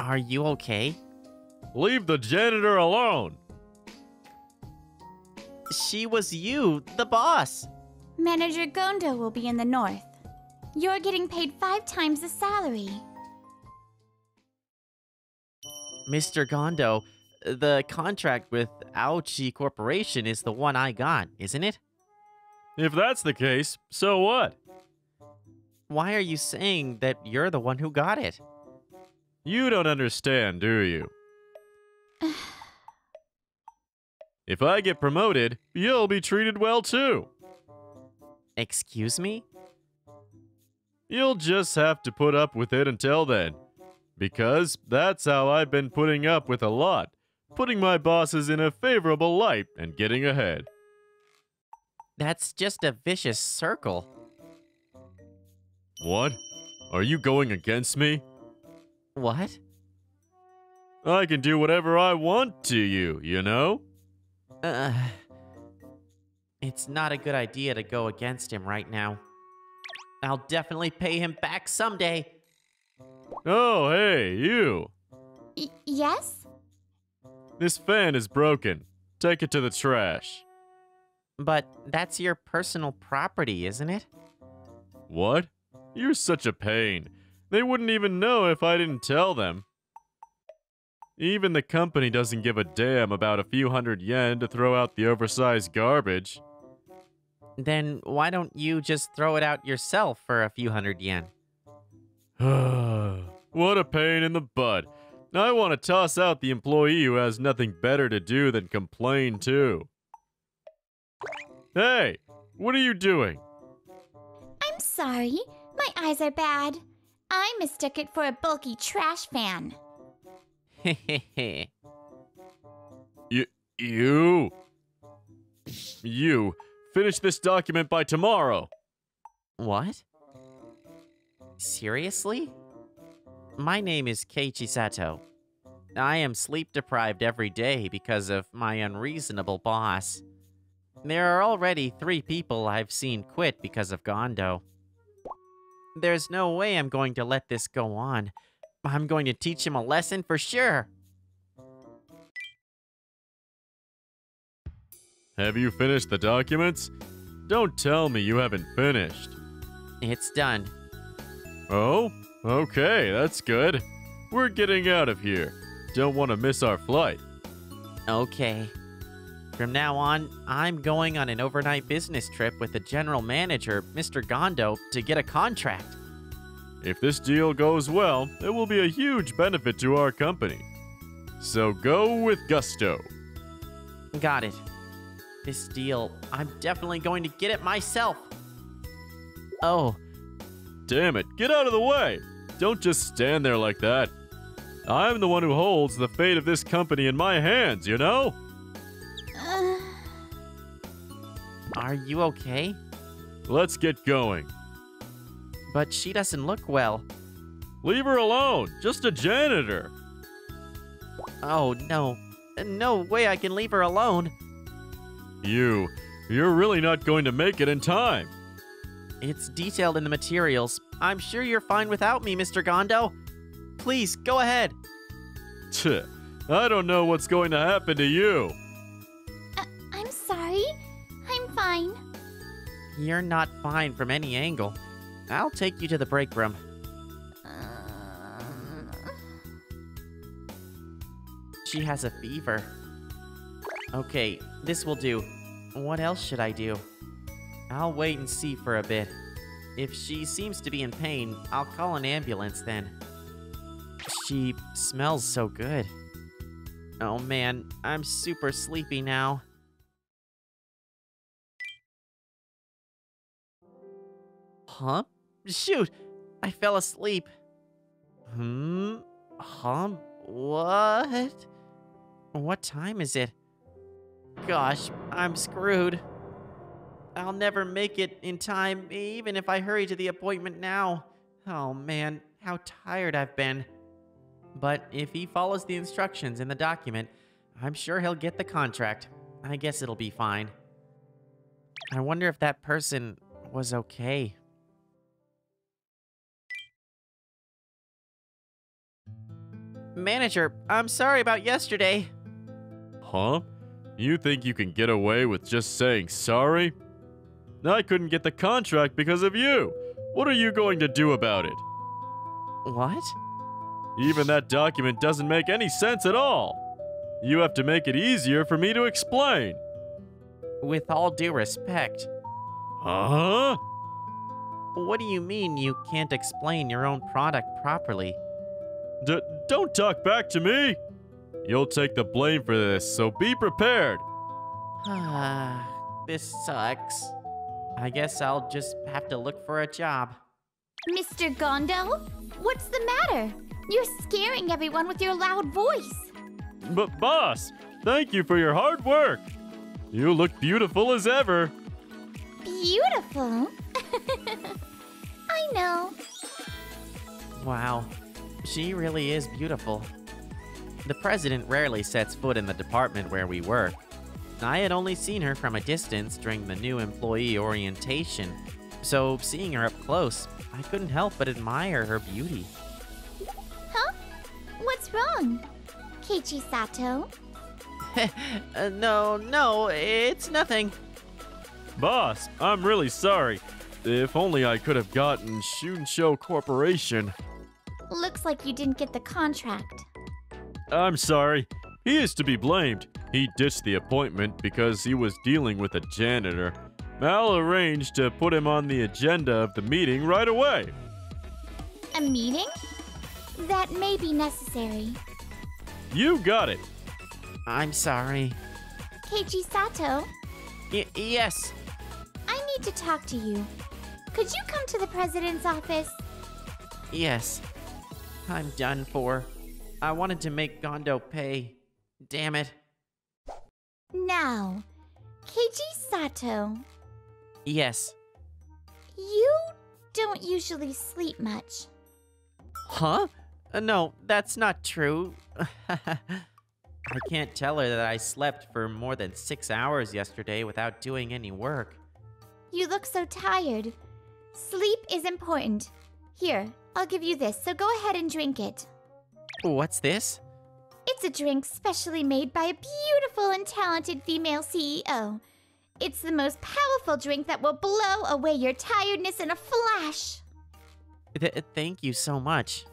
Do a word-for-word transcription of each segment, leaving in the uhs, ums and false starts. Are you okay? Leave the janitor alone! She was you, the boss! Manager Gondo will be in the north. You're getting paid five times the salary. Mister Gondo, the contract with Ouchi Corporation is the one I got, isn't it? If that's the case, so what? Why are you saying that you're the one who got it? You don't understand, do you? If I get promoted, you'll be treated well too. Excuse me? You'll just have to put up with it until then. Because that's how I've been putting up with a lot. Putting my bosses in a favorable light and getting ahead. That's just a vicious circle. What? Are you going against me? What? I can do whatever I want to you, you know? Uh, it's not a good idea to go against him right now. I'll definitely pay him back someday. Oh, hey, you. Y- yes? This fan is broken. Take it to the trash. But that's your personal property, isn't it? What? You're such a pain. They wouldn't even know if I didn't tell them. Even the company doesn't give a damn about a few hundred yen to throw out the oversized garbage. Then why don't you just throw it out yourself for a few hundred yen? What a pain in the butt. I want to toss out the employee who has nothing better to do than complain too. Hey, what are you doing? I'm sorry, my eyes are bad. I mistook it for a bulky trash fan. Hehehe. you, you, you, finish this document by tomorrow. What? Seriously? My name is Keiichi Sato. I am sleep deprived every day because of my unreasonable boss. There are already three people I've seen quit because of Gondo. There's no way I'm going to let this go on. I'm going to teach him a lesson for sure. Have you finished the documents? Don't tell me you haven't finished. It's done. Oh, okay, that's good. We're getting out of here. Don't want to miss our flight. Okay. From now on, I'm going on an overnight business trip with the general manager, Mister Gondo, to get a contract. If this deal goes well, it will be a huge benefit to our company. So go with gusto. Got it. This deal, I'm definitely going to get it myself. Oh. Damn it, get out of the way. Don't just stand there like that. I'm the one who holds the fate of this company in my hands, you know? Uh... Are you okay? Let's get going. But she doesn't look well. Leave her alone! Just a janitor! Oh, no. No way I can leave her alone. You. You're really not going to make it in time. It's detailed in the materials. I'm sure you're fine without me, Mister Gondo. Please, go ahead. Tch, I don't know what's going to happen to you. Uh, I'm sorry. I'm fine. You're not fine from any angle. I'll take you to the break room. She has a fever. Okay, this will do. What else should I do? I'll wait and see for a bit. If she seems to be in pain, I'll call an ambulance then. She smells so good. Oh man, I'm super sleepy now. Huh? Shoot! I fell asleep. Hmm? Huh? What? What time is it? Gosh, I'm screwed. I'll never make it in time, even if I hurry to the appointment now. Oh man, how tired I've been. But if he follows the instructions in the document, I'm sure he'll get the contract. I guess it'll be fine. I wonder if that person was okay. Manager, I'm sorry about yesterday. Huh? You think you can get away with just saying sorry? I couldn't get the contract because of you. What are you going to do about it? What? Even that document doesn't make any sense at all. You have to make it easier for me to explain. With all due respect. Huh? What do you mean you can't explain your own product properly? D- don't talk back to me! You'll take the blame for this, so be prepared! Ah, this sucks. I guess I'll just have to look for a job. Mister Gondo, what's the matter? You're scaring everyone with your loud voice. But boss, thank you for your hard work. You look beautiful as ever. Beautiful? I know. Wow, she really is beautiful. The president rarely sets foot in the department where we work. I had only seen her from a distance during the new employee orientation, so seeing her up close, I couldn't help but admire her beauty. Huh? What's wrong? Keiichi Sato? uh, no, no, it's nothing. Boss, I'm really sorry. If only I could have gotten Shuncho Corporation. Looks like you didn't get the contract. I'm sorry. He is to be blamed. He ditched the appointment because he was dealing with a janitor. Mal arranged to put him on the agenda of the meeting right away. A meeting? That may be necessary. You got it. I'm sorry. Keiichi Sato? Y- yes. I need to talk to you. Could you come to the president's office? Yes. I'm done for. I wanted to make Gondo pay. Damn it. Now, Keiichi Sato. Yes. You don't usually sleep much. Huh? Uh, no, that's not true. I can't tell her that I slept for more than six hours yesterday without doing any work. You look so tired. Sleep is important. Here, I'll give you this, so go ahead and drink it. What's this? It's a drink specially made by a beautiful and talented female C E O. It's the most powerful drink that will blow away your tiredness in a flash. Th- thank you so much.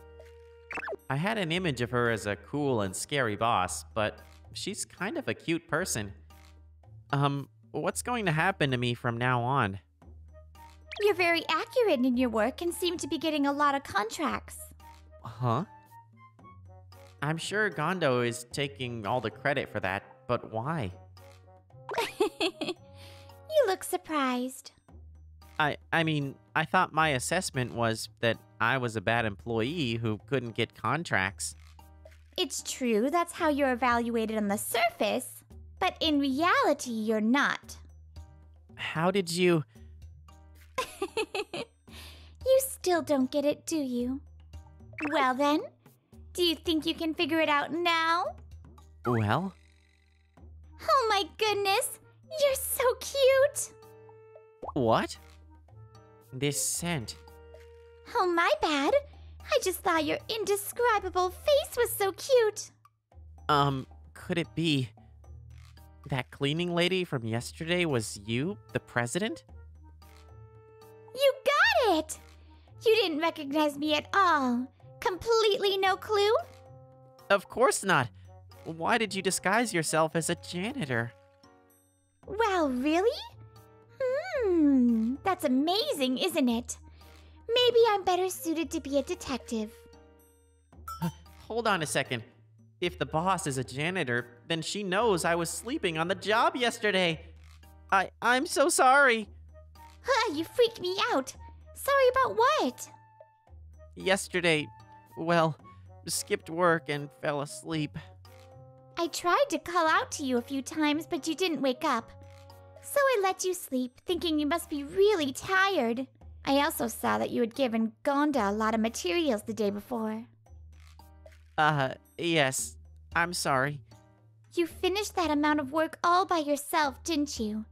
I had an image of her as a cool and scary boss, but she's kind of a cute person. Um, what's going to happen to me from now on? You're very accurate in your work and seem to be getting a lot of contracts. Huh? I'm sure Gondo is taking all the credit for that, but why? You look surprised. I I mean, I thought my assessment was that I was a bad employee who couldn't get contracts. It's true, that's how you're evaluated on the surface, but in reality, you're not. How did you... You still don't get it, do you? Well then, do you think you can figure it out now? Well... Oh my goodness, you're so cute! What? This scent. Oh, my bad. I just thought your indescribable face was so cute. Um, could it be that cleaning lady from yesterday was you, the president? You got it! You didn't recognize me at all. Completely no clue? Of course not. Why did you disguise yourself as a janitor? Wow, really? Hmm, that's amazing, isn't it? Maybe I'm better suited to be a detective. Hold on a second. If the boss is a janitor, then she knows I was sleeping on the job yesterday. I, I'm so sorry. Huh, you freaked me out. Sorry about what? Yesterday, well, skipped work and fell asleep. I tried to call out to you a few times, but you didn't wake up. So I let you sleep, thinking you must be really tired. I also saw that you had given Gondo a lot of materials the day before. Uh, yes. I'm sorry. You finished that amount of work all by yourself, didn't you?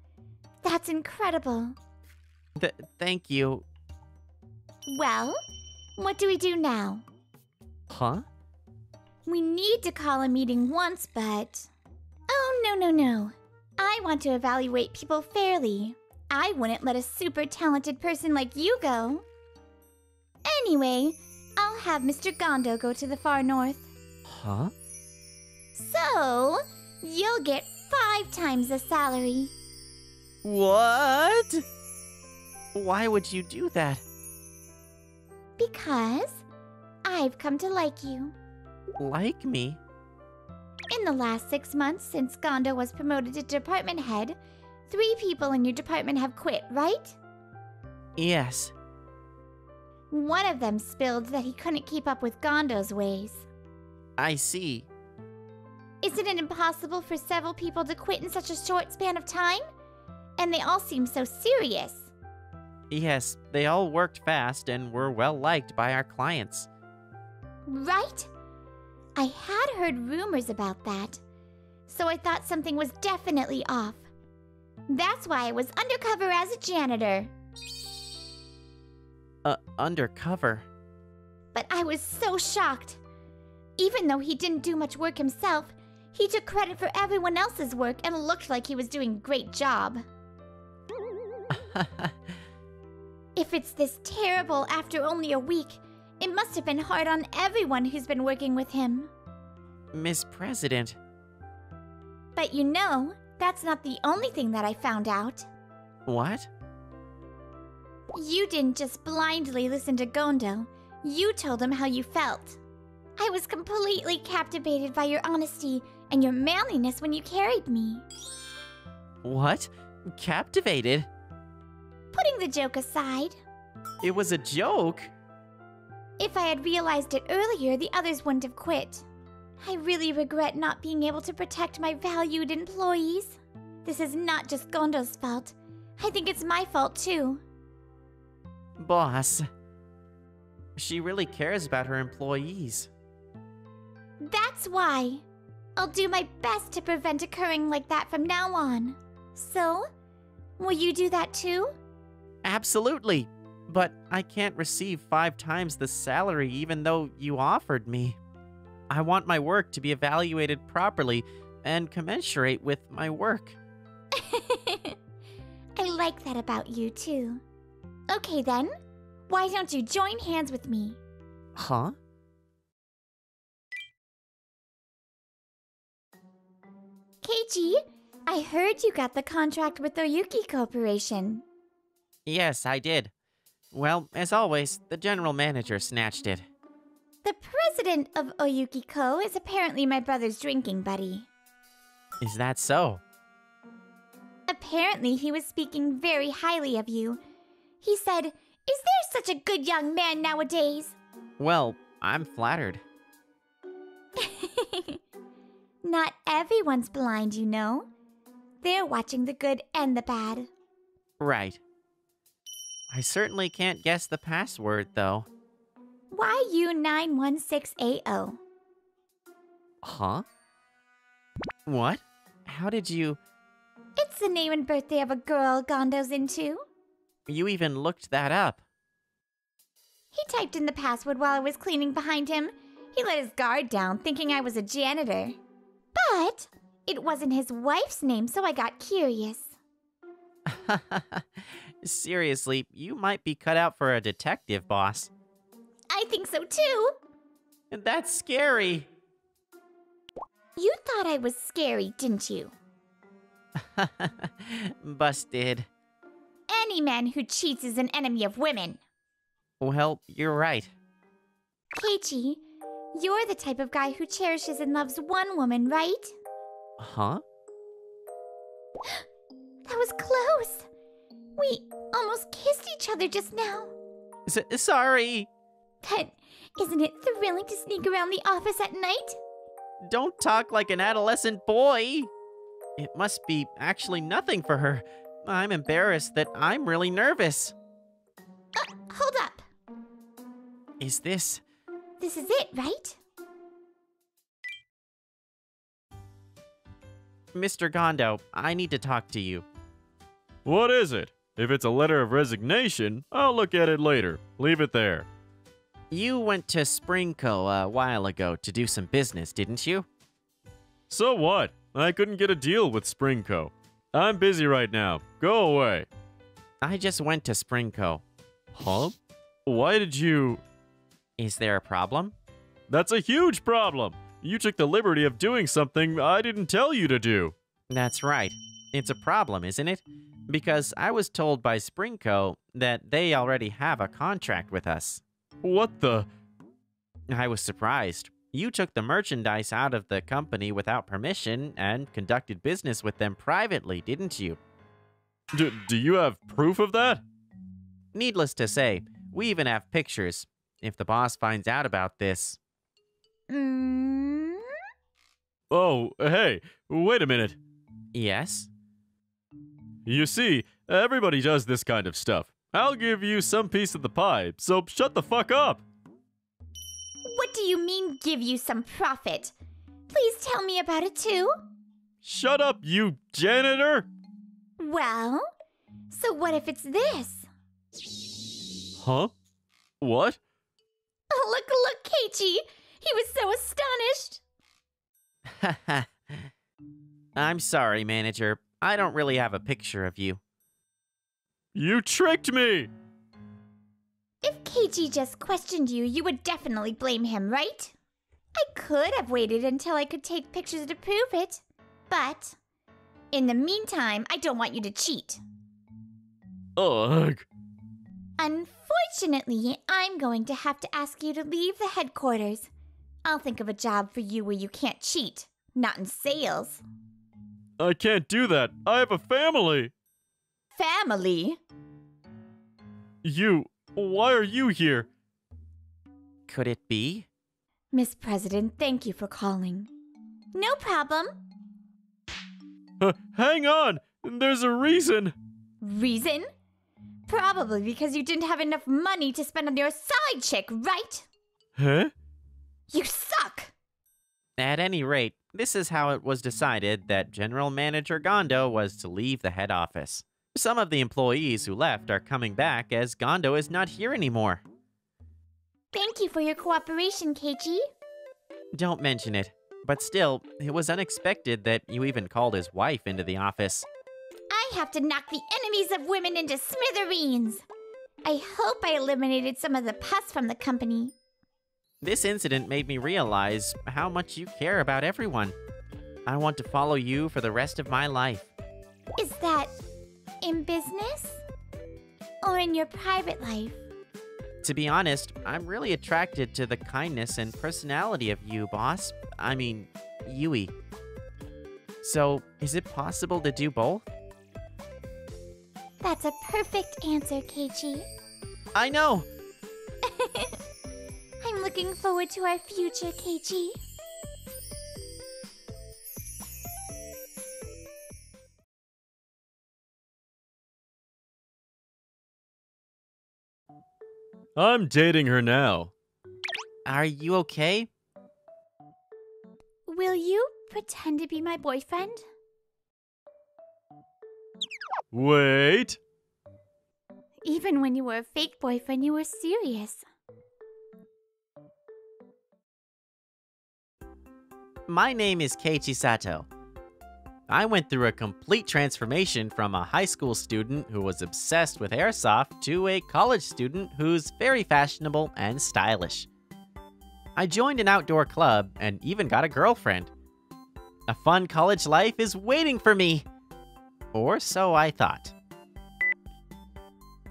That's incredible. Th- thank you. Well, what do we do now? Huh? We need to call a meeting once, but... Oh, no, no, no. I want to evaluate people fairly. I wouldn't let a super talented person like you go. Anyway, I'll have Mister Gondo go to the far north. Huh? So, you'll get five times the salary. What? Why would you do that? Because I've come to like you. Like me? In the last six months since Gondo was promoted to department head, three people in your department have quit, right? Yes. One of them spilled that he couldn't keep up with Gondo's ways. I see. Isn't it impossible for several people to quit in such a short span of time? And they all seem so serious. Yes, they all worked fast and were well liked by our clients. Right? I had heard rumors about that, so I thought something was definitely off. That's why I was undercover as a janitor. Uh, undercover? But I was so shocked. Even though he didn't do much work himself, he took credit for everyone else's work and looked like he was doing a great job. If it's this terrible after only a week, it must have been hard on everyone who's been working with him. Miss President. But you know, that's not the only thing that I found out. What? You didn't just blindly listen to Gondo. You told him how you felt. I was completely captivated by your honesty and your manliness when you carried me. What? Captivated? Putting the joke aside. It was a joke? If I had realized it earlier, the others wouldn't have quit. I really regret not being able to protect my valued employees. This is not just Gondo's fault. I think it's my fault, too. Boss. She really cares about her employees. That's why. I'll do my best to prevent occurring like that from now on. So, will you do that too? Absolutely. But I can't receive five times the salary even though you offered me. I want my work to be evaluated properly and commensurate with my work. I like that about you too. Okay then, why don't you join hands with me? Huh? Keiichi, I heard you got the contract with the Oyuki Corporation. Yes, I did. Well, as always, the general manager snatched it. The president of Oyuki Co. is apparently my brother's drinking buddy. Is that so? Apparently he was speaking very highly of you. He said, "Is there such a good young man nowadays?" Well, I'm flattered. Not everyone's blind, you know. They're watching the good and the bad. Right. I certainly can't guess the password, though. Y U nine one six A O. Huh? What? How did you... It's the name and birthday of a girl Gondo's into. You even looked that up. He typed in the password while I was cleaning behind him. He let his guard down, thinking I was a janitor. But it wasn't his wife's name, so I got curious. Seriously, you might be cut out for a detective, boss. I think so, too. That's scary. You thought I was scary, didn't you? Busted. Any man who cheats is an enemy of women. Well, you're right. Keiichi, you're the type of guy who cherishes and loves one woman, right? Huh? That was close. We almost kissed each other just now. S- sorry. But isn't it thrilling to sneak around the office at night? Don't talk like an adolescent boy. It must be actually nothing for her. I'm embarrassed that I'm really nervous. Uh, hold up. Is this... This is it, right? Mister Gondo, I need to talk to you. What is it? If it's a letter of resignation, I'll look at it later. Leave it there. You went to Spring Co. a while ago to do some business, didn't you? So what? I couldn't get a deal with Spring Co. I'm busy right now. Go away. I just went to Spring Co. Huh? Why did you... Is there a problem? That's a huge problem. You took the liberty of doing something I didn't tell you to do. That's right. It's a problem, isn't it? Because I was told by Spring Co. that they already have a contract with us. What the? I was surprised. You took the merchandise out of the company without permission and conducted business with them privately, didn't you? D- do you have proof of that? Needless to say, we even have pictures. If the boss finds out about this... Mm? Oh, hey, wait a minute. Yes? You see, everybody does this kind of stuff. I'll give you some piece of the pie, so shut the fuck up! What do you mean, give you some profit? Please tell me about it too. Shut up, you janitor! Well, so what if it's this? Huh? What? Oh, look, look, Keiichi! He was so astonished! Haha. I'm sorry, manager. I don't really have a picture of you. You tricked me! If Keiichi just questioned you, you would definitely blame him, right? I could have waited until I could take pictures to prove it. But, in the meantime, I don't want you to cheat. Ugh. Unfortunately, I'm going to have to ask you to leave the headquarters. I'll think of a job for you where you can't cheat. Not in sales. I can't do that. I have a family. Family? You, why are you here? Could it be? Miss President, thank you for calling. No problem. Uh, hang on, there's a reason. Reason? Probably because you didn't have enough money to spend on your side chick, right? Huh? You suck! At any rate, this is how it was decided that General Manager Gondo was to leave the head office. Some of the employees who left are coming back as Gondo is not here anymore. Thank you for your cooperation, Keiichi. Don't mention it. But still, it was unexpected that you even called his wife into the office. I have to knock the enemies of women into smithereens. I hope I eliminated some of the pus from the company. This incident made me realize how much you care about everyone. I want to follow you for the rest of my life. Is that... in business? Or in your private life? To be honest, I'm really attracted to the kindness and personality of you, boss. I mean, Yui. So, is it possible to do both? That's a perfect answer, Keiichi. I know! I'm looking forward to our future, Keiichi. I'm dating her now. Are you okay? Will you pretend to be my boyfriend? Wait! Even when you were a fake boyfriend, you were serious. My name is Keiichi Sato. I went through a complete transformation from a high school student who was obsessed with airsoft to a college student who's very fashionable and stylish. I joined an outdoor club and even got a girlfriend. A fun college life is waiting for me! Or so I thought.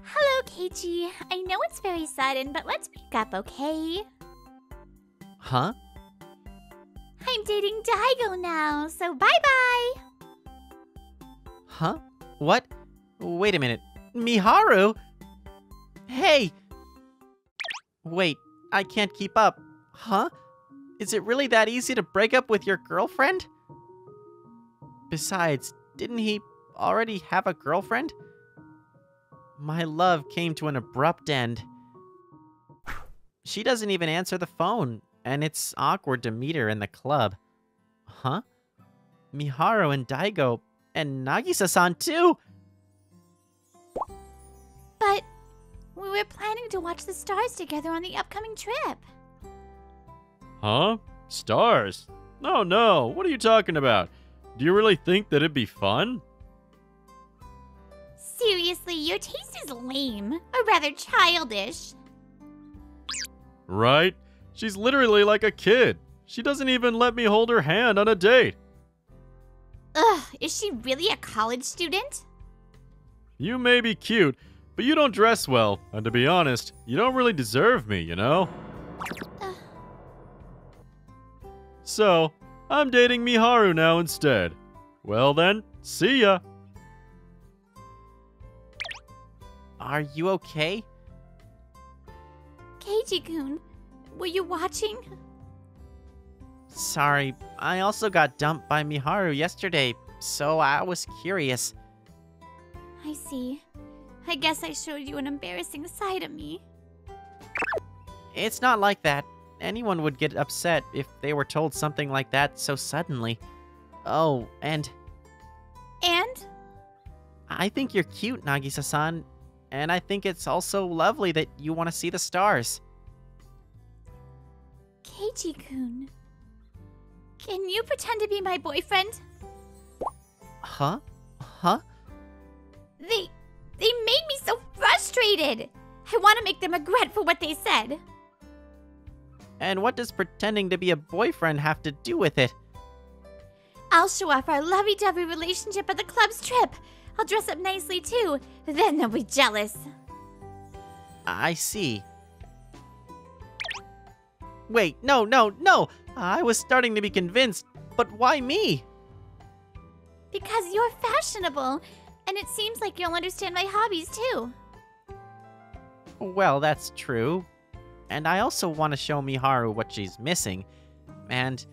Hello, Keiichi. I know it's very sudden, but let's pick up, okay? Huh? I'm dating Daigo now, so bye-bye! Huh? What? Wait a minute. Miharu? Hey! Wait, I can't keep up. Huh? Is it really that easy to break up with your girlfriend? Besides, didn't he already have a girlfriend? My love came to an abrupt end. She doesn't even answer the phone. And it's awkward to meet her in the club. Huh? Miharu and Daigo and Nagisa-san too! But We were planning to watch the stars together on the upcoming trip. Huh? Stars? No, no. What are you talking about? Do you really think that it'd be fun? Seriously, your taste is lame. Or rather childish. Right? She's literally like a kid. She doesn't even let me hold her hand on a date. Ugh, is she really a college student? You may be cute, but you don't dress well. And to be honest, you don't really deserve me, you know? Uh. So, I'm dating Miharu now instead. Well then, see ya. Are you okay? Keiichi-kun, were you watching? Sorry, I also got dumped by Miharu yesterday, so I was curious. I see. I guess I showed you an embarrassing side of me. It's not like that. Anyone would get upset if they were told something like that so suddenly. Oh, and... And? I think you're cute, Nagisa-san. And I think it's also lovely that you want to see the stars. Keiichi-kun... Can you pretend to be my boyfriend? Huh? Huh? They... They made me so frustrated! I want to make them regret for what they said. And what does pretending to be a boyfriend have to do with it? I'll show off our lovey-dovey relationship at the club's trip. I'll dress up nicely too. Then they'll be jealous. I see. Wait, no, no, no! I was starting to be convinced, but why me? Because you're fashionable, and it seems like you'll understand my hobbies too. Well, that's true. And I also want to show Miharu what she's missing, and...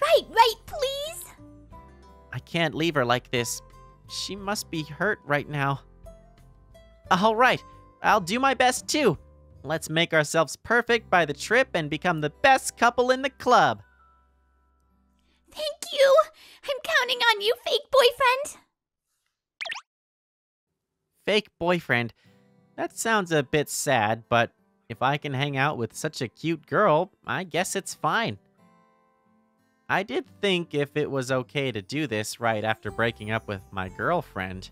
Right, right, please! I can't leave her like this. She must be hurt right now. All right, I'll do my best too. Let's make ourselves perfect by the trip and become the best couple in the club. Thank you! I'm counting on you, fake boyfriend! Fake boyfriend? That sounds a bit sad, but if I can hang out with such a cute girl, I guess it's fine. I did think if it was okay to do this right after breaking up with my girlfriend.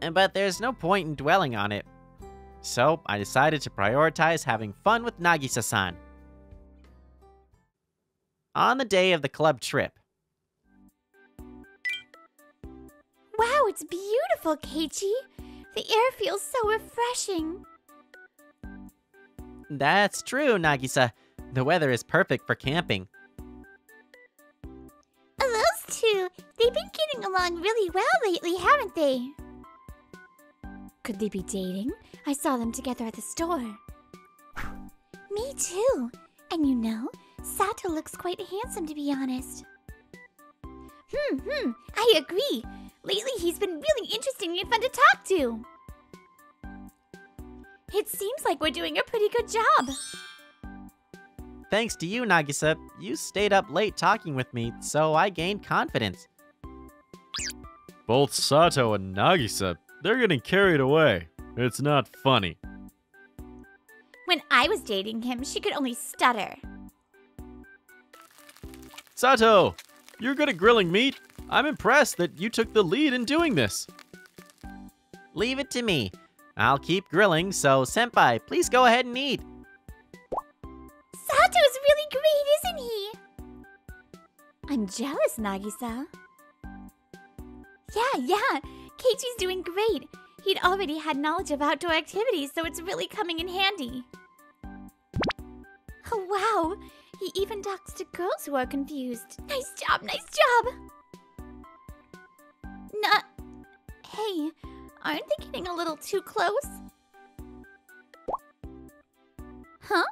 But there's no point in dwelling on it. So, I decided to prioritize having fun with Nagisa-san. On the day of the club trip. Wow, it's beautiful, Keiichi. The air feels so refreshing. That's true, Nagisa. The weather is perfect for camping. Oh, those two, they've been getting along really well lately, haven't they? Could they be dating? I saw them together at the store. Me too. And you know, Sato looks quite handsome, to be honest. Hmm, hmm, I agree. Lately he's been really interesting and fun to talk to. It seems like we're doing a pretty good job. Thanks to you, Nagisa. You stayed up late talking with me, so I gained confidence. Both Sato and Nagisa, they're getting carried away. It's not funny. When I was dating him, she could only stutter. Sato, you're good at grilling meat. I'm impressed that you took the lead in doing this. Leave it to me. I'll keep grilling, so senpai, please go ahead and eat. Sato's really great, isn't he? I'm jealous, Nagisa. Yeah, yeah. Keiichi's doing great. He'd already had knowledge of outdoor activities, so it's really coming in handy. Oh, wow. He even talks to girls who are confused. Nice job, nice job! Nah... Hey, aren't they getting a little too close? Huh?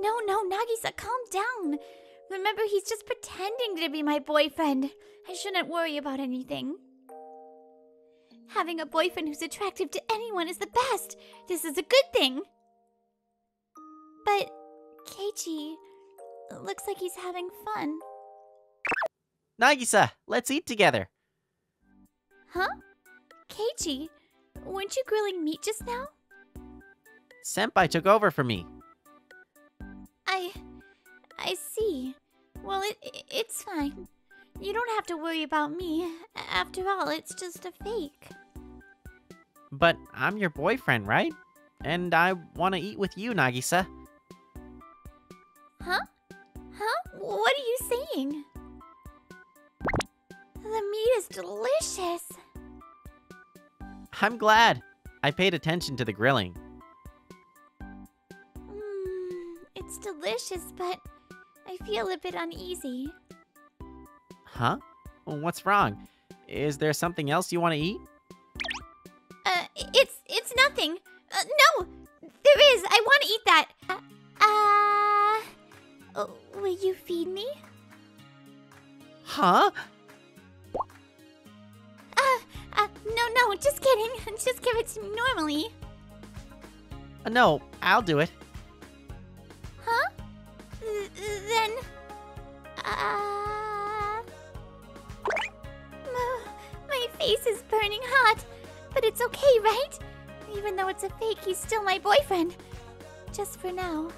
No, no, Nagisa, calm down. Remember, he's just pretending to be my boyfriend. I shouldn't worry about anything. Having a boyfriend who's attractive to anyone is the best. This is a good thing. But, Keiichi, looks like he's having fun. Nagisa, let's eat together. Huh? Keiichi, weren't you grilling meat just now? Senpai took over for me. I... I see. Well, it, it it's fine. You don't have to worry about me. After all, it's just a fake. But I'm your boyfriend, right? And I want to eat with you, Nagisa. Huh? Huh? What are you saying? The meat is delicious. I'm glad. I paid attention to the grilling. Mmm, it's delicious, but I feel a bit uneasy. Huh? What's wrong? Is there something else you want to eat? Uh, it's, it's nothing. Uh, no, there is. I want to eat that. Uh, uh, will you feed me? Huh? Uh, uh, no, no, just kidding. Just give it to me normally. Uh, no, I'll do it. Huh? Th- then, uh... My face is burning hot, but it's okay, right? Even though it's a fake, he's still my boyfriend. Just for now.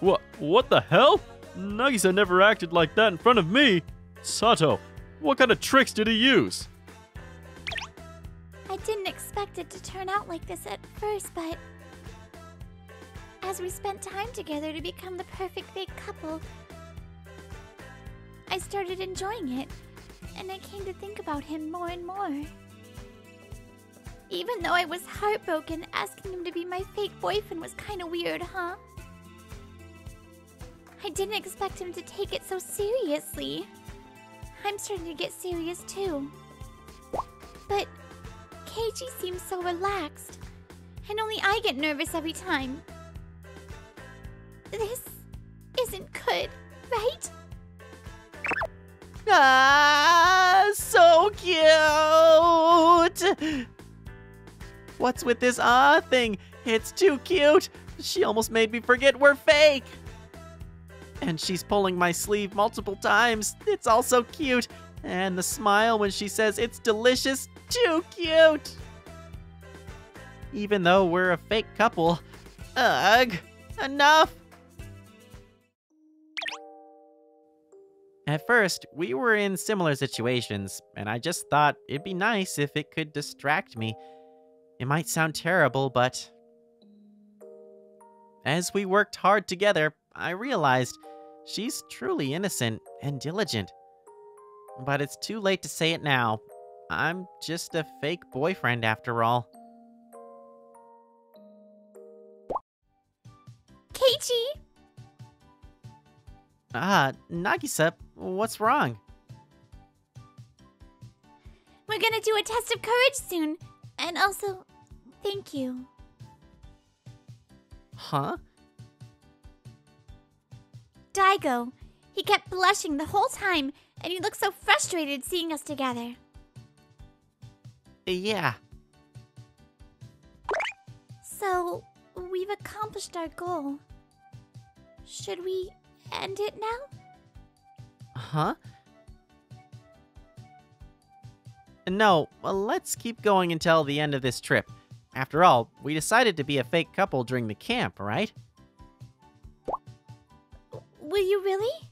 What? What the hell? Nagisa never acted like that in front of me. Sato, what kind of tricks did he use? I didn't expect it to turn out like this at first, but... as we spent time together to become the perfect fake couple, I started enjoying it. And I came to think about him more and more. Even though I was heartbroken, asking him to be my fake boyfriend was kind of weird, huh? I didn't expect him to take it so seriously. I'm starting to get serious too. But Keiichi seems so relaxed, and only I get nervous every time. This isn't good, right? Ah, so cute! What's with this ah thing? It's too cute! She almost made me forget we're fake! And she's pulling my sleeve multiple times. It's all so cute. And the smile when she says it's delicious, too cute! Even though we're a fake couple, ugh, enough! At first, we were in similar situations, and I just thought it'd be nice if it could distract me. It might sound terrible, but... as we worked hard together, I realized she's truly innocent and diligent. But it's too late to say it now. I'm just a fake boyfriend after all. Keiichi! Ah, Nagisa, what's wrong? We're gonna do a test of courage soon. And also, thank you. Huh? Daigo. He kept blushing the whole time, and he looked so frustrated seeing us together. Yeah. So, we've accomplished our goal. Should we... end it now? Huh? No, well, let's keep going until the end of this trip. After all, we decided to be a fake couple during the camp, right? Will you really?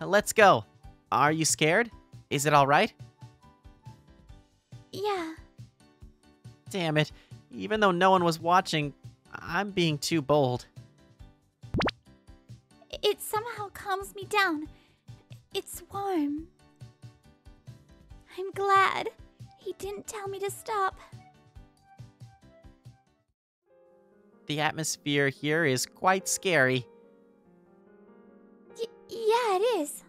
Let's go. Are you scared? Is it all right? Yeah. Damn it. Even though no one was watching, I'm being too bold. It somehow calms me down. It's warm. I'm glad he didn't tell me to stop. The atmosphere here is quite scary. Y- yeah, it is.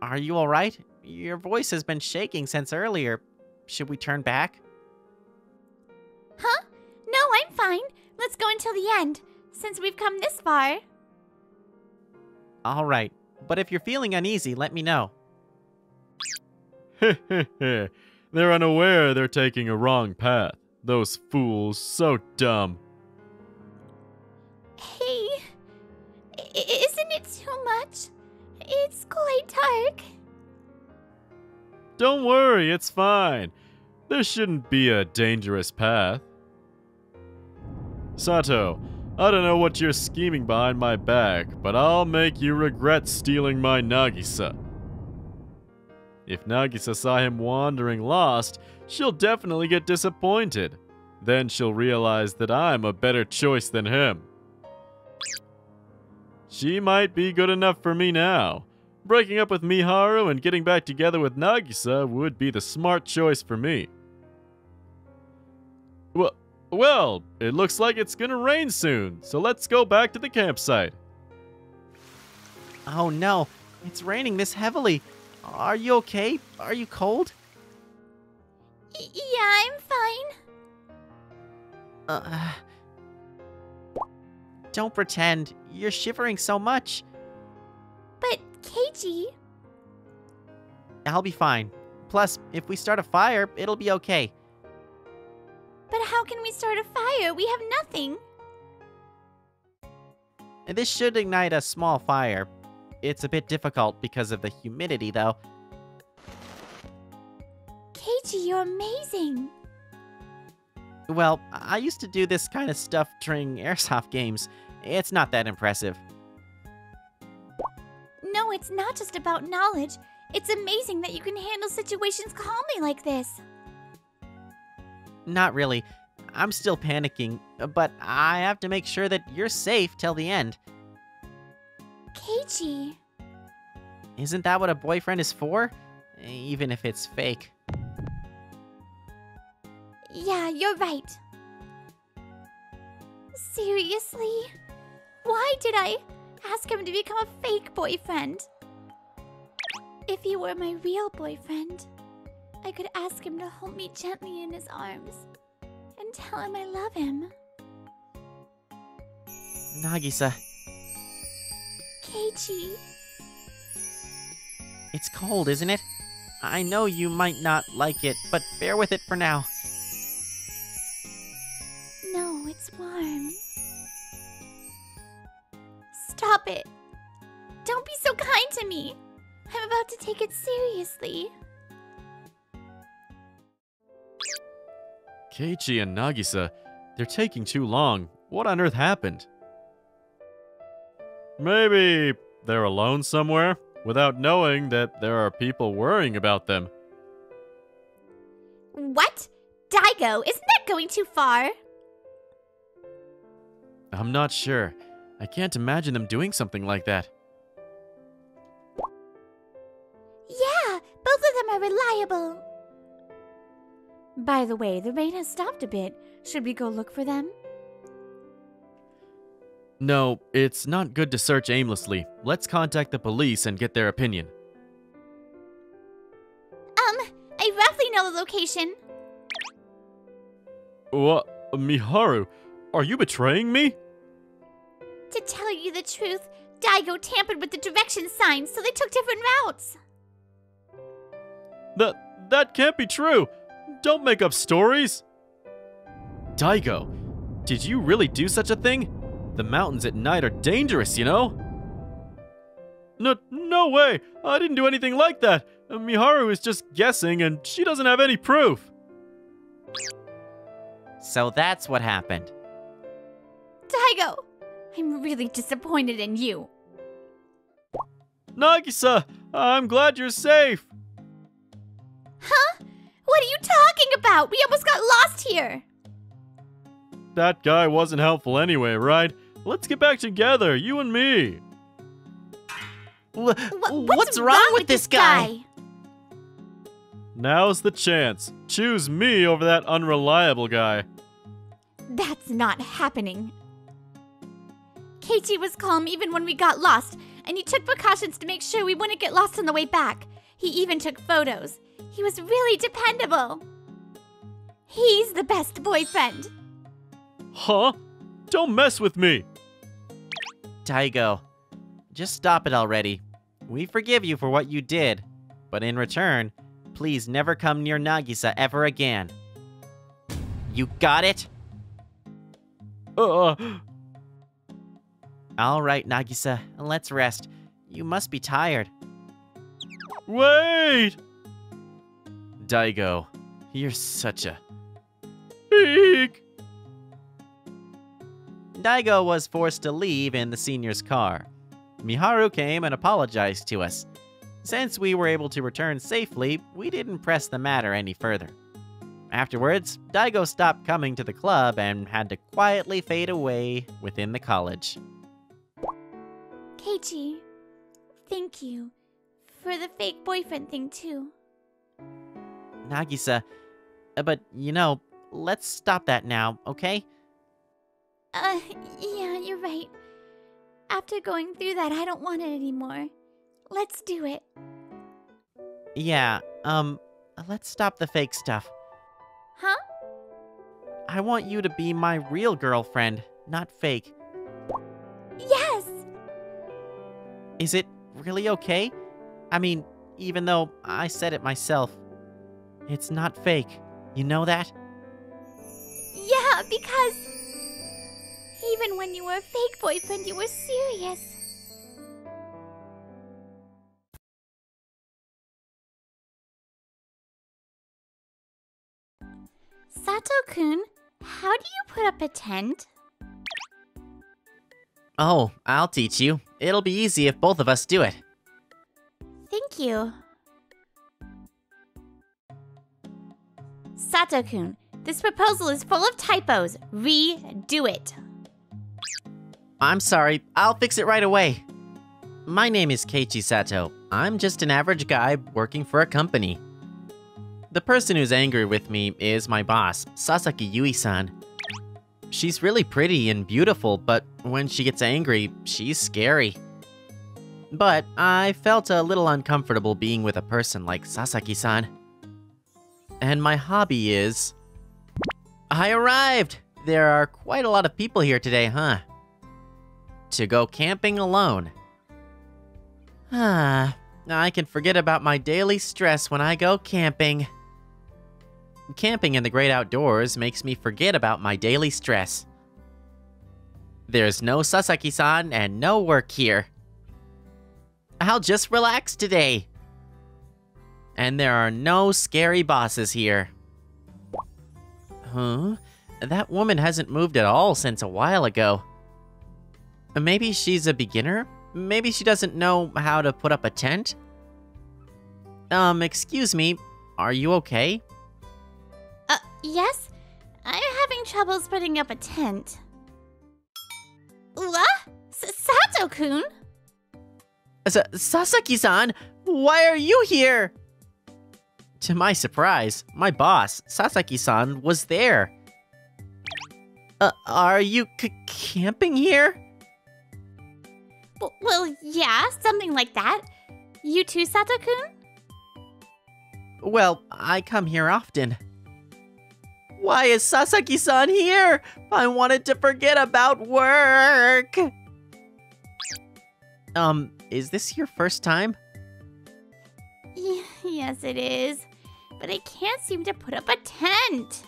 Are you all right? Your voice has been shaking since earlier. Should we turn back? Huh? No, I'm fine. Let's go until the end, since we've come this far. All right, but if you're feeling uneasy, let me know. They're unaware they're taking a wrong path. Those fools, so dumb. Hey, isn't it too much? It's quite dark. Don't worry, it's fine. There shouldn't be a dangerous path. Sato, I don't know what you're scheming behind my back, but I'll make you regret stealing my Nagisa. If Nagisa saw him wandering lost, she'll definitely get disappointed. Then she'll realize that I'm a better choice than him. She might be good enough for me now. Breaking up with Miharu and getting back together with Nagisa would be the smart choice for me. Well, well, it looks like it's gonna rain soon, so let's go back to the campsite. Oh no, it's raining this heavily. Are you okay? Are you cold? Y- yeah, I'm fine. Uh, don't pretend. You're shivering so much. But, Keiichi... I'll be fine. Plus, if we start a fire, it'll be okay. But how can we start a fire? We have nothing. This should ignite a small fire. It's a bit difficult because of the humidity, though. Keiichi, you're amazing. Well, I used to do this kind of stuff during airsoft games. It's not that impressive. No, it's not just about knowledge. It's amazing that you can handle situations calmly like this. Not really. I'm still panicking, but I have to make sure that you're safe till the end. Keiichi. Isn't that what a boyfriend is for? Even if it's fake. Yeah, you're right. Seriously? Why did I ask him to become a fake boyfriend? If he were my real boyfriend, I could ask him to hold me gently in his arms and tell him I love him. Nagisa. Keiichi. It's cold, isn't it? I know you might not like it, but bear with it for now. No, it's warm. Stop it. Don't be so kind to me. I'm about to take it seriously. Keiichi and Nagisa, they're taking too long. What on earth happened? Maybe they're alone somewhere without knowing that there are people worrying about them. What? Daigo, isn't that going too far? I'm not sure. I can't imagine them doing something like that. Yeah, both of them are reliable. By the way, the rain has stopped a bit. Should we go look for them? No, it's not good to search aimlessly. Let's contact the police and get their opinion. Um, I roughly know the location. What? Miharu? Are you betraying me? To tell you the truth, Daigo tampered with the direction signs, so they took different routes. That, that can't be true. Don't make up stories. Daigo, did you really do such a thing? The mountains at night are dangerous, you know? No, no way. I didn't do anything like that. Miharu is just guessing and she doesn't have any proof. So that's what happened. Daigo, I'm really disappointed in you. Nagisa, I'm glad you're safe. Huh? What are you talking about? We almost got lost here. That guy wasn't helpful anyway, right? Let's get back together, you and me. Wh what's, what's wrong, wrong with, with this guy? guy? Now's the chance. Choose me over that unreliable guy. That's not happening. Keiichi was calm even when we got lost, and he took precautions to make sure we wouldn't get lost on the way back. He even took photos. He was really dependable. He's the best boyfriend. Huh? Don't mess with me. Daigo, just stop it already. We forgive you for what you did, but in return, please never come near Nagisa ever again. You got it? Uh... All right, Nagisa, let's rest. You must be tired. Wait! Daigo, you're such a... Eek! Daigo was forced to leave in the senior's car. Miharu came and apologized to us. Since we were able to return safely, we didn't press the matter any further. Afterwards, Daigo stopped coming to the club and had to quietly fade away within the college. Keiichi, thank you for the fake boyfriend thing too. Nagisa, but you know, let's stop that now, okay? Uh, yeah, you're right. After going through that, I don't want it anymore. Let's do it. Yeah, um, let's stop the fake stuff. Huh? I want you to be my real girlfriend, not fake. Yes! Is it really okay? I mean, even though I said it myself, it's not fake. You know that? Yeah, because even when you were a fake boyfriend, you were serious. Sato-kun, how do you put up a tent? Oh, I'll teach you. It'll be easy if both of us do it. Thank you. Sato-kun, this proposal is full of typos. Redo it. I'm sorry, I'll fix it right away. My name is Keiichi Sato. I'm just an average guy working for a company. The person who's angry with me is my boss, Sasaki Yui-san. She's really pretty and beautiful, but when she gets angry, she's scary. But I felt a little uncomfortable being with a person like Sasaki-san. And my hobby is... I arrived! There are quite a lot of people here today, huh? To go camping alone. Ah, I can forget about my daily stress when I go camping. Camping in the great outdoors makes me forget about my daily stress. There's no Sasaki-san and no work here. I'll just relax today. And there are no scary bosses here. Huh? That woman hasn't moved at all since a while ago. Maybe she's a beginner? Maybe she doesn't know how to put up a tent? Um, excuse me, are you okay? Uh, yes? I'm having trouble putting up a tent. What? Sato-kun? Sasaki-san, why are you here? To my surprise, my boss, Sasaki-san, was there. Uh, are you camping here? Well, yeah, something like that. You too, Sato-kun? Well, I come here often. Why is Sasaki-san here? I wanted to forget about work. Um, is this your first time? Y- yes, it is. But I can't seem to put up a tent.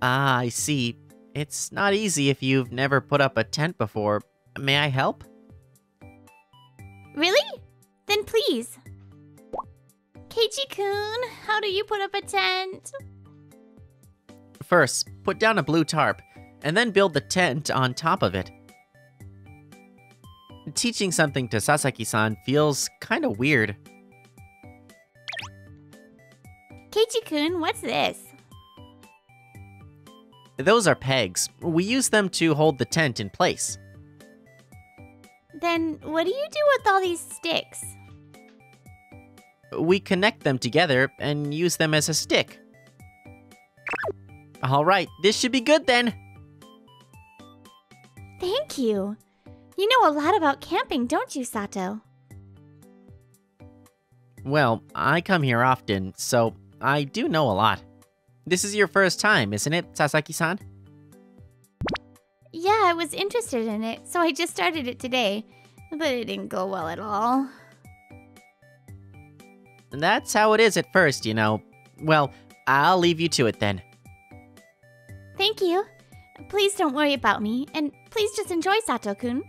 Ah, I see. It's not easy if you've never put up a tent before. May I help? Really? Then please. Keiichi-kun, how do you put up a tent? First, put down a blue tarp, and then build the tent on top of it. Teaching something to Sasaki-san feels kind of weird. Keiichi-kun, what's this? Those are pegs. We use them to hold the tent in place. Then, what do you do with all these sticks? We connect them together and use them as a stick. Alright, this should be good then! Thank you! You know a lot about camping, don't you, Sato? Well, I come here often, so I do know a lot. This is your first time, isn't it, Sasaki-san? Yeah, I was interested in it, so I just started it today. But it didn't go well at all. That's how it is at first, you know. Well, I'll leave you to it then. Thank you. Please don't worry about me, and please just enjoy Sato-kun.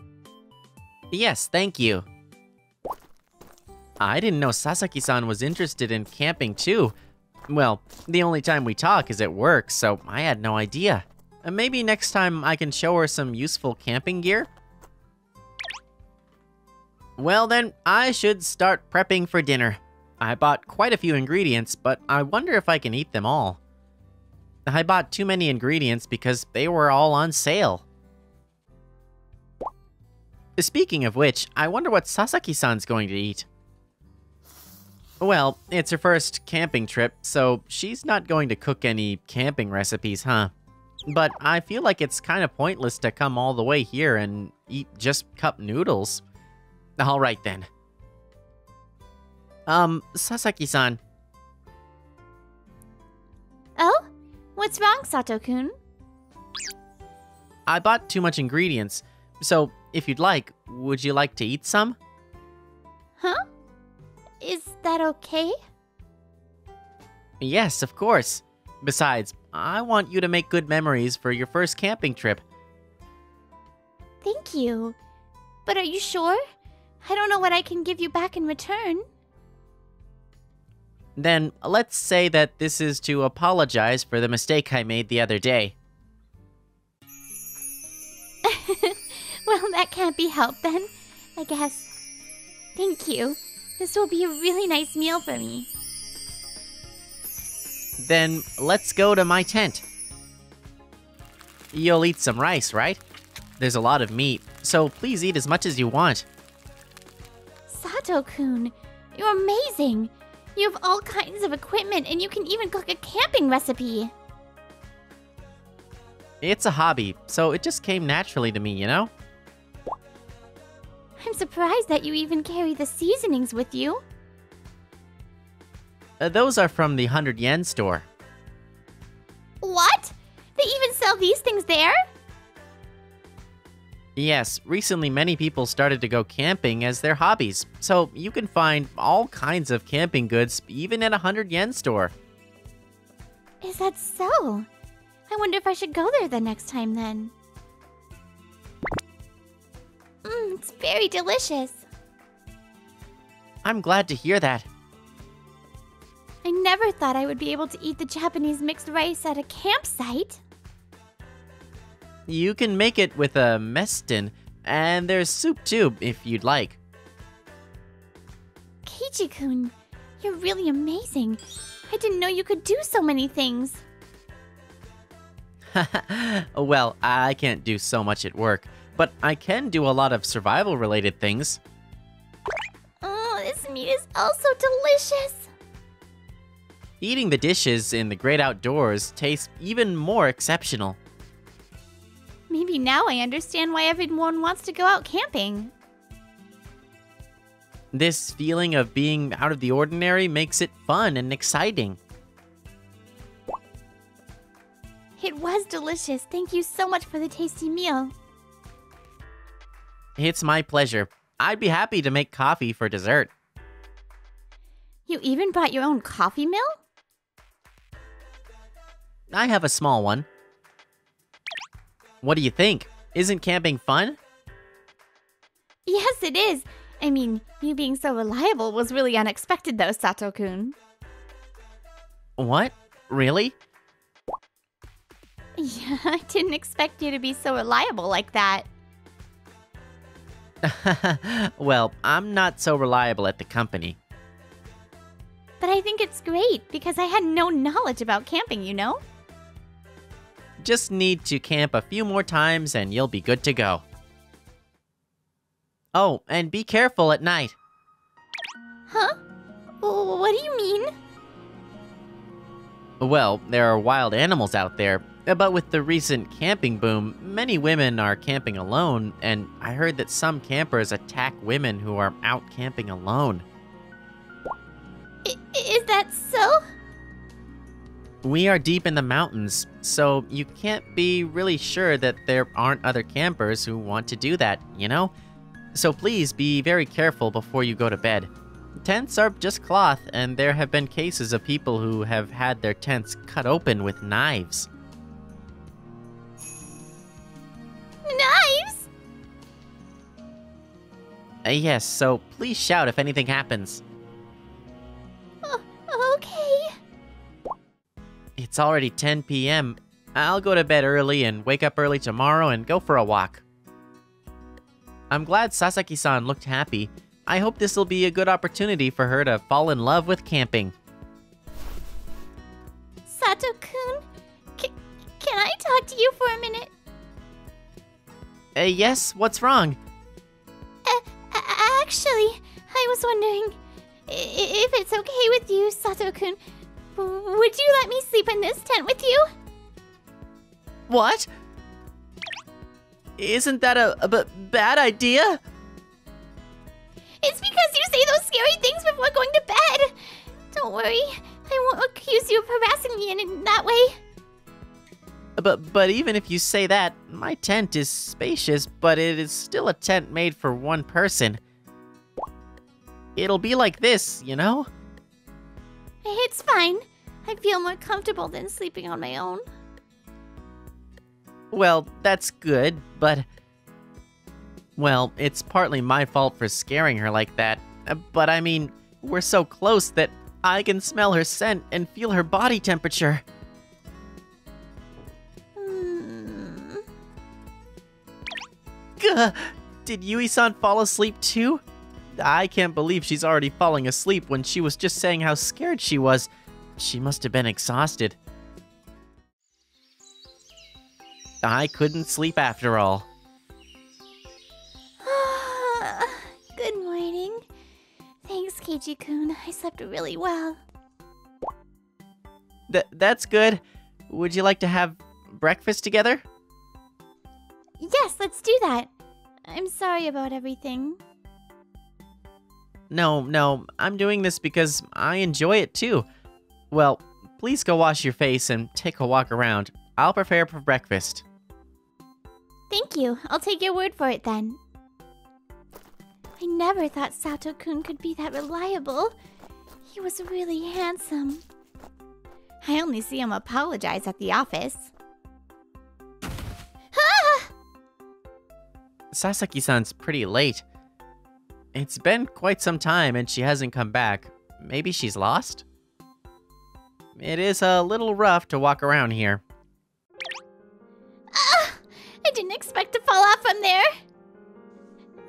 Yes, thank you. I didn't know Sasaki-san was interested in camping too. Well, the only time we talk is at work, so I had no idea. Maybe next time I can show her some useful camping gear? Well then, I should start prepping for dinner. I bought quite a few ingredients, but I wonder if I can eat them all. I bought too many ingredients because they were all on sale. Speaking of which, I wonder what Sasaki-san's going to eat. Well, it's her first camping trip, so she's not going to cook any camping recipes, huh? But I feel like it's kind of pointless to come all the way here and eat just cup noodles. All right then. Um, Sasaki-san. Oh? What's wrong, Sato-kun? I bought too much ingredients, so if you'd like, would you like to eat some? Huh? Is that okay? Yes, of course. Besides, I want you to make good memories for your first camping trip. Thank you. But are you sure? I don't know what I can give you back in return. Then, let's say that this is to apologize for the mistake I made the other day. Well, that can't be helped then, I guess. Thank you. This will be a really nice meal for me. Then, let's go to my tent. You'll eat some rice, right? There's a lot of meat, so please eat as much as you want. Sato-kun, you're amazing! You have all kinds of equipment and you can even cook a camping recipe! It's a hobby, so it just came naturally to me, you know? I'm surprised that you even carry the seasonings with you. Uh, those are from the one hundred yen store. What? They even sell these things there? Yes, recently many people started to go camping as their hobbies, so you can find all kinds of camping goods even at a one hundred yen store. Is that so? I wonder if I should go there the next time then. Mmm, it's very delicious. I'm glad to hear that. I never thought I would be able to eat the Japanese mixed rice at a campsite. You can make it with a meston, and there's soup too, if you'd like. Keiichi-kun, you're really amazing. I didn't know you could do so many things. Well, I can't do so much at work, but I can do a lot of survival-related things. Oh, this meat is also delicious. Eating the dishes in the great outdoors tastes even more exceptional. Maybe now I understand why everyone wants to go out camping. This feeling of being out of the ordinary makes it fun and exciting. It was delicious. Thank you so much for the tasty meal. It's my pleasure. I'd be happy to make coffee for dessert. You even brought your own coffee mill? I have a small one. What do you think? Isn't camping fun? Yes, it is. I mean, you being so reliable was really unexpected though, Sato-kun. What? Really? Yeah, I didn't expect you to be so reliable like that. Well, I'm not so reliable at the company. But I think it's great because I had no knowledge about camping, you know? Just need to camp a few more times and you'll be good to go. Oh, and be careful at night. Huh? What do you mean? Well, there are wild animals out there, but with the recent camping boom, many women are camping alone, and I heard that some campers attack women who are out camping alone. I- is that so? We are deep in the mountains, so you can't be really sure that there aren't other campers who want to do that, you know? So please be very careful before you go to bed. Tents are just cloth, and there have been cases of people who have had their tents cut open with knives. Knives? Uh, yes, so please shout if anything happens. It's already ten p m I'll go to bed early and wake up early tomorrow and go for a walk. I'm glad Sasaki-san looked happy. I hope this will be a good opportunity for her to fall in love with camping. Sato-kun, can, can I talk to you for a minute? Uh, yes, what's wrong? Uh, actually, I was wondering if it's okay with you, Sato-kun. Would you let me sleep in this tent with you? What? Isn't that a, a b bad idea? It's because you say those scary things before going to bed. Don't worry, I won't accuse you of harassing me in, in that way. But, but even if you say that, my tent is spacious, but it is still a tent made for one person. It'll be like this, you know? It's fine. I feel more comfortable than sleeping on my own. Well, that's good, but... Well, it's partly my fault for scaring her like that, but I mean, we're so close that I can smell her scent and feel her body temperature. Mm. Gah! Did Yui-san fall asleep too? I can't believe she's already falling asleep when she was just saying how scared she was. She must have been exhausted. I couldn't sleep after all. Good morning. Thanks, Keiichi-kun. I slept really well. Th that's good. Would you like to have breakfast together? Yes, let's do that. I'm sorry about everything. No, no. I'm doing this because I enjoy it too. Well, please go wash your face and take a walk around. I'll prepare for breakfast. Thank you. I'll take your word for it then. I never thought Sato-kun could be that reliable. He was really handsome. I only see him apologize at the office. Ah! Sasaki-san's pretty late. It's been quite some time and she hasn't come back. Maybe she's lost? It is a little rough to walk around here. Ah! I didn't expect to fall off from there.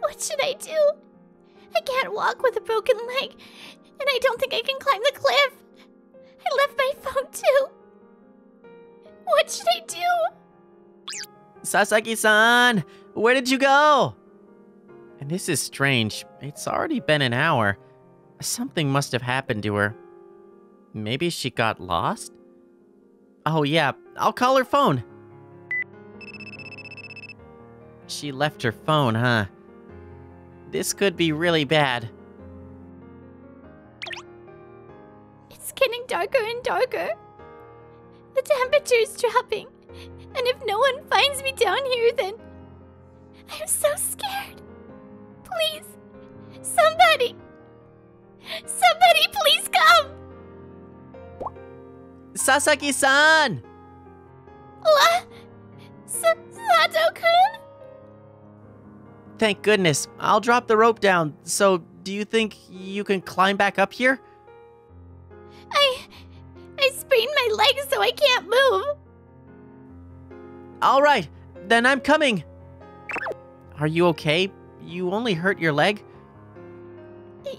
What should I do? I can't walk with a broken leg, and I don't think I can climb the cliff. I left my phone too. What should I do? Sasaki-san, where did you go? And this is strange. It's already been an hour. Something must have happened to her. Maybe she got lost? Oh yeah, I'll call her phone. She left her phone, huh? This could be really bad. It's getting darker and darker. The temperature is dropping. And if no one finds me down here, then... I'm so scared. Please. Somebody. Somebody, please come. Sasaki-san! What? Sato-kun? Thank goodness. I'll drop the rope down. So, do you think you can climb back up here? I... I sprained my leg so I can't move. All right. Then I'm coming. Are you okay? You only hurt your leg?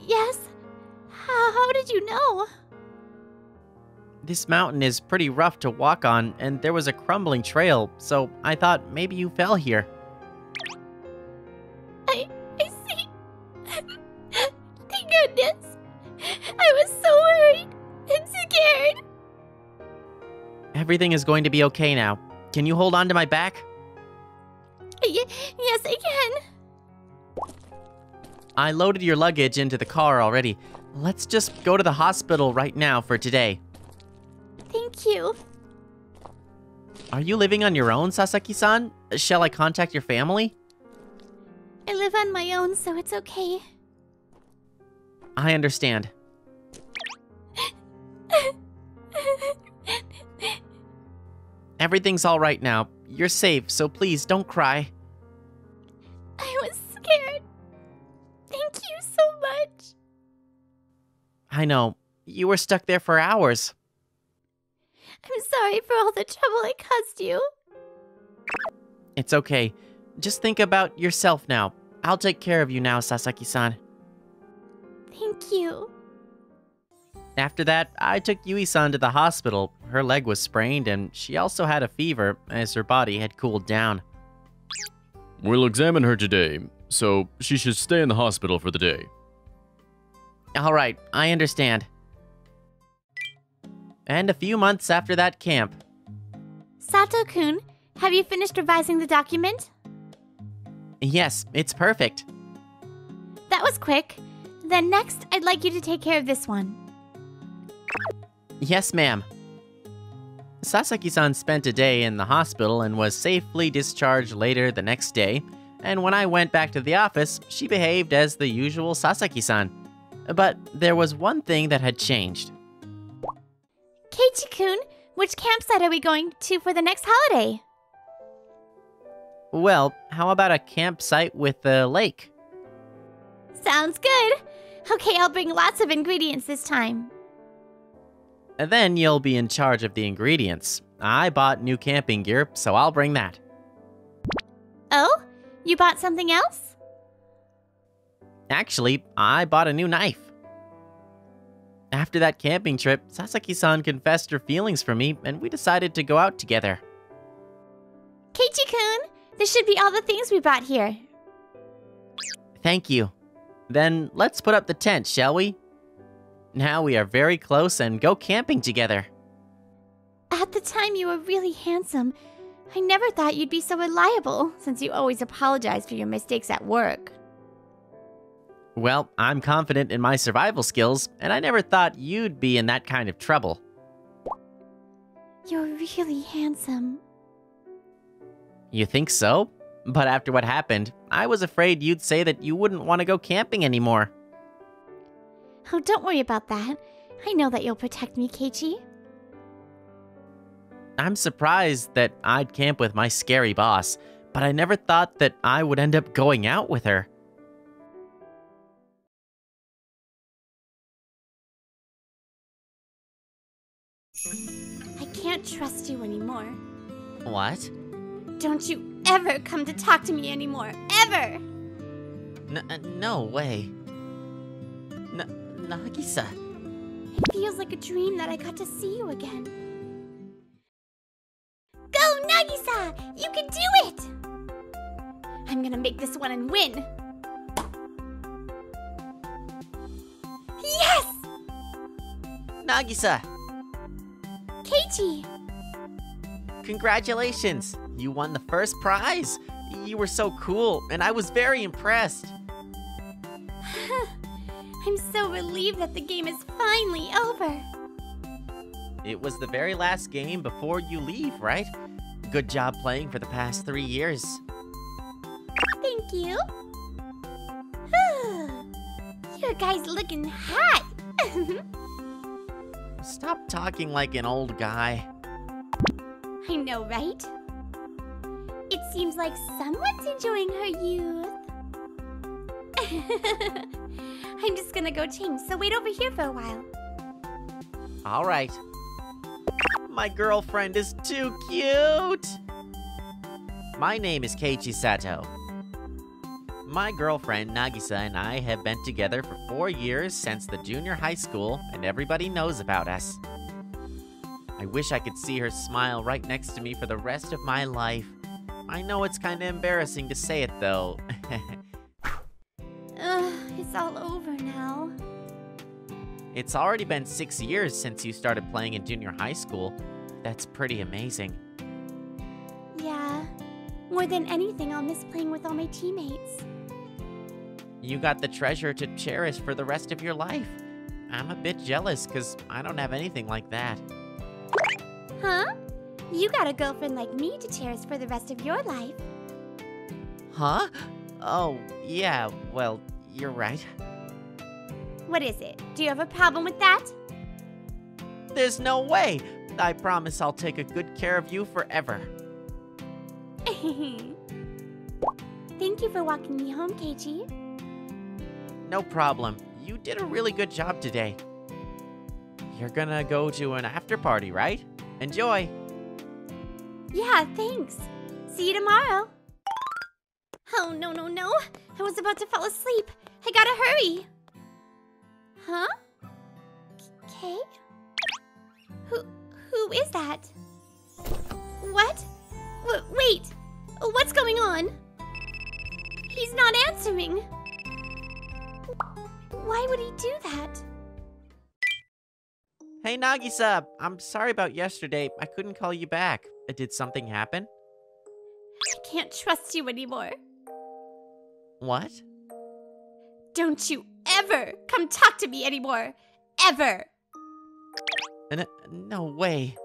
Yes. How, how did you know? This mountain is pretty rough to walk on, and there was a crumbling trail, so I thought maybe you fell here. Goodness, I was so worried and scared. Everything is going to be okay now. Can you hold on to my back? Y- yes, I can. I loaded your luggage into the car already. Let's just go to the hospital right now for today. Thank you. Are you living on your own, Sasaki-san? Shall I contact your family? I live on my own, so it's okay. I understand. Everything's all right now. You're safe, so please don't cry. I was scared. Thank you so much. I know. You were stuck there for hours. I'm sorry for all the trouble I caused you. It's okay. Just think about yourself now. I'll take care of you now, Sasaki-san. Thank you. After that, I took Yui-san to the hospital. Her leg was sprained, and she also had a fever as her body had cooled down. We'll examine her today, so she should stay in the hospital for the day. Alright, I understand. And a few months after that camp. Sato-kun, have you finished revising the document? Yes, it's perfect. That was quick. Then next, I'd like you to take care of this one. Yes, ma'am. Sasaki-san spent a day in the hospital and was safely discharged later the next day. And when I went back to the office, she behaved as the usual Sasaki-san. But there was one thing that had changed. Keiichi-kun, which campsite are we going to for the next holiday? Well, how about a campsite with a lake? Sounds good. Okay, I'll bring lots of ingredients this time. And then you'll be in charge of the ingredients. I bought new camping gear, so I'll bring that. Oh? You bought something else? Actually, I bought a new knife. After that camping trip, Sasaki-san confessed her feelings for me, and we decided to go out together. Keiichi-kun, this should be all the things we brought here. Thank you. Then let's put up the tent, shall we? Now we are very close and go camping together. At the time you were really handsome. I never thought you'd be so reliable, since you always apologize for your mistakes at work. Well, I'm confident in my survival skills, and I never thought you'd be in that kind of trouble. You're really handsome. You think so? But after what happened, I was afraid you'd say that you wouldn't want to go camping anymore. Oh, don't worry about that. I know that you'll protect me, Keiichi. I'm surprised that I'd camp with my scary boss, but I never thought that I would end up going out with her. I can't trust you anymore. What? Don't you ever come to talk to me anymore, ever! N- no way. N- Nagisa. It feels like a dream that I got to see you again. Go, Nagisa! You can do it! I'm gonna make this one and win! Yes! Nagisa! Keiichi! Congratulations! You won the first prize! You were so cool, and I was very impressed! I'm so relieved that the game is finally over! It was the very last game before you leave, right? Good job playing for the past three years. Thank you. Your guy's looking hot. Stop talking like an old guy. I know, right? It seems like someone's enjoying her youth. I'm just gonna go change, so wait over here for a while. All right. My girlfriend is too cute! My name is Keiichi Sato. My girlfriend Nagisa and I have been together for four years since the junior high school, and everybody knows about us. I wish I could see her smile right next to me for the rest of my life. I know it's kinda embarrassing to say it though. Ugh, it's all over now. It's already been six years since you started playing in junior high school. That's pretty amazing. Yeah. More than anything, I'll miss playing with all my teammates. You got the treasure to cherish for the rest of your life. I'm a bit jealous because I don't have anything like that. Huh? You got a girlfriend like me to cherish for the rest of your life. Huh? Oh, yeah. Well, you're right. What is it? Do you have a problem with that? There's no way! I promise I'll take a good care of you forever. Thank you for walking me home, Keiichi. No problem. You did a really good job today. You're gonna go to an after party, right? Enjoy! Yeah, thanks. See you tomorrow. Oh, no, no, no. I was about to fall asleep. I gotta hurry. Huh? Kei? Who, who is that? What? W- wait! What's going on? He's not answering. Why would he do that? Hey, Nagisa. I'm sorry about yesterday. I couldn't call you back. Did something happen? I can't trust you anymore. What? Don't you ever come talk to me anymore. Ever. N- no way.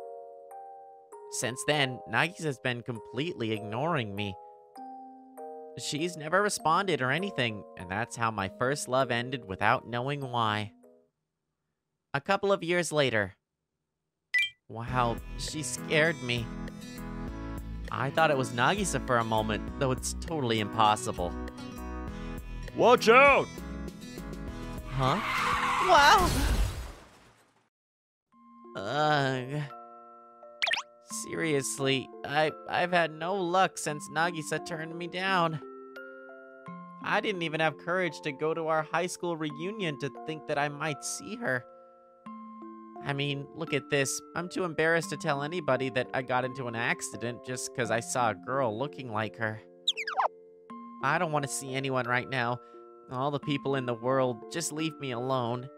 Since then, Nagisa's been completely ignoring me. She's never responded or anything, and that's how my first love ended without knowing why. A couple of years later. Wow, she scared me. I thought it was Nagisa for a moment, though it's totally impossible. Watch out! Huh? Wow! Ugh. Seriously, I, I've had no luck since Nagisa turned me down. I didn't even have courage to go to our high school reunion to think that I might see her. I mean, look at this. I'm too embarrassed to tell anybody that I got into an accident just because I saw a girl looking like her. I don't want to see anyone right now. All the people in the world, just leave me alone.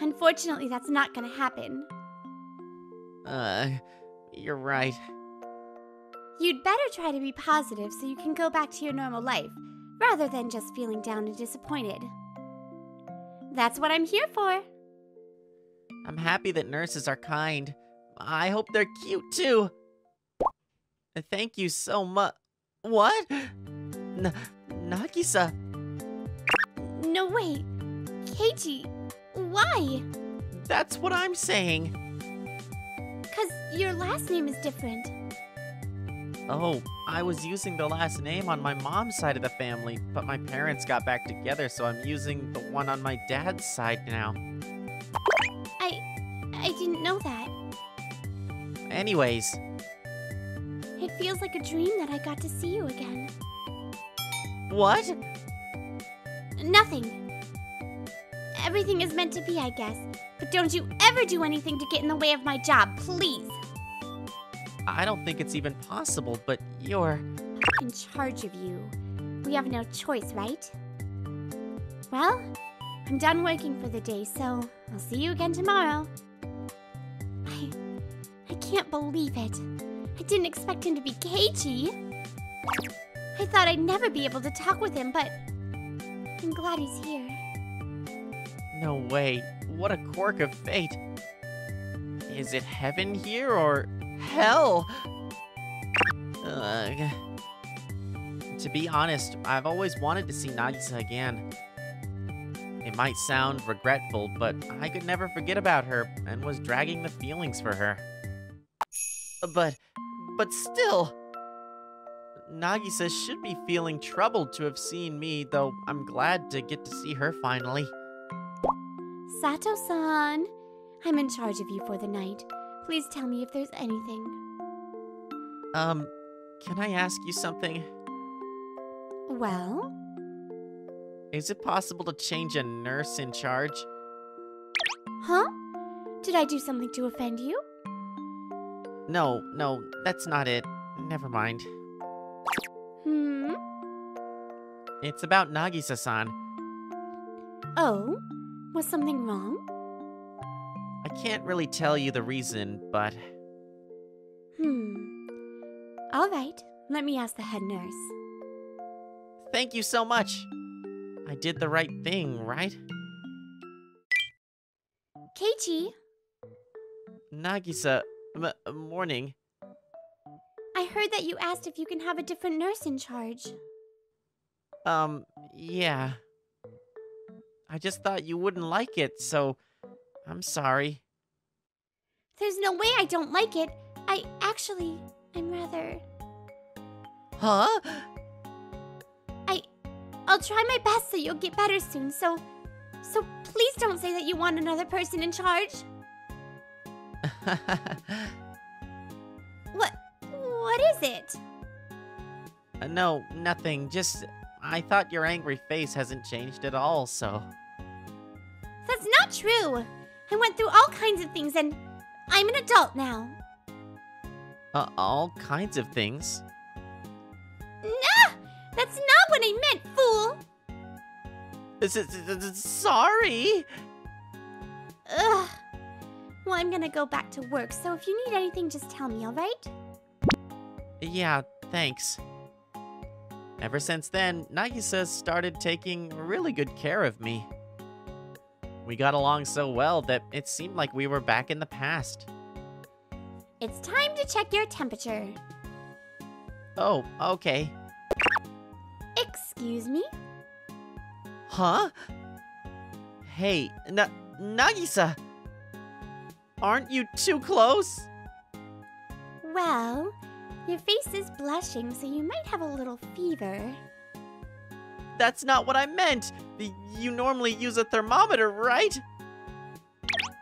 Unfortunately, that's not gonna happen. Uh, you're right. You'd better try to be positive so you can go back to your normal life, rather than just feeling down and disappointed. That's what I'm here for. I'm happy that nurses are kind. I hope they're cute, too. Thank you so much. What? N Nagisa. No way. Keiichi, why? That's what I'm saying. Because your last name is different. Oh, I was using the last name on my mom's side of the family, but my parents got back together, so I'm using the one on my dad's side now. I... I didn't know that. Anyways. It feels like a dream that I got to see you again. What? Nothing. Everything is meant to be, I guess. But don't you ever do anything to get in the way of my job, please. I don't think it's even possible, but you're... in charge of you. We have no choice, right? Well, I'm done working for the day, so I'll see you again tomorrow. I... I can't believe it. I didn't expect him to be Keiichi. I thought I'd never be able to talk with him, but... I'm glad he's here. No way. What a quirk of fate. Is it heaven here or hell? Ugh. To be honest, I've always wanted to see Nagisa again. It might sound regretful, but I could never forget about her and was dragging the feelings for her. But, but still, Nagisa should be feeling troubled to have seen me, though I'm glad to get to see her finally. Sato-san, I'm in charge of you for the night. Please tell me if there's anything. Um, can I ask you something? Well? Is it possible to change a nurse in charge? Huh? Did I do something to offend you? No, no, that's not it. Never mind. Hmm? It's about Nagisa-san. Oh? Was something wrong? I can't really tell you the reason, but... Hmm. All right, let me ask the head nurse. Thank you so much. I did the right thing, right? Keiichi. Nagisa, m morning. I heard that you asked if you can have a different nurse in charge. Um, yeah. I just thought you wouldn't like it, so I'm sorry. There's no way I don't like it. I actually, I'm rather... Huh? I'll try my best so you'll get better soon, so... So please don't say that you want another person in charge. What? What is it? Uh, no, nothing. Just, I thought your angry face hasn't changed at all, so... That's not true! I went through all kinds of things and I'm an adult now. Uh, all kinds of things? Nah! That's not what I meant, fool! S-s-s-sorry! Ugh. Well, I'm gonna go back to work, so if you need anything, just tell me, alright? Yeah, thanks. Ever since then, Nagisa started taking really good care of me. We got along so well that it seemed like we were back in the past. It's time to check your temperature. Oh, okay. Excuse me? Huh? Hey, Na- Nagisa! Aren't you too close? Well, your face is blushing, so you might have a little fever. That's not what I meant! You normally use a thermometer, right?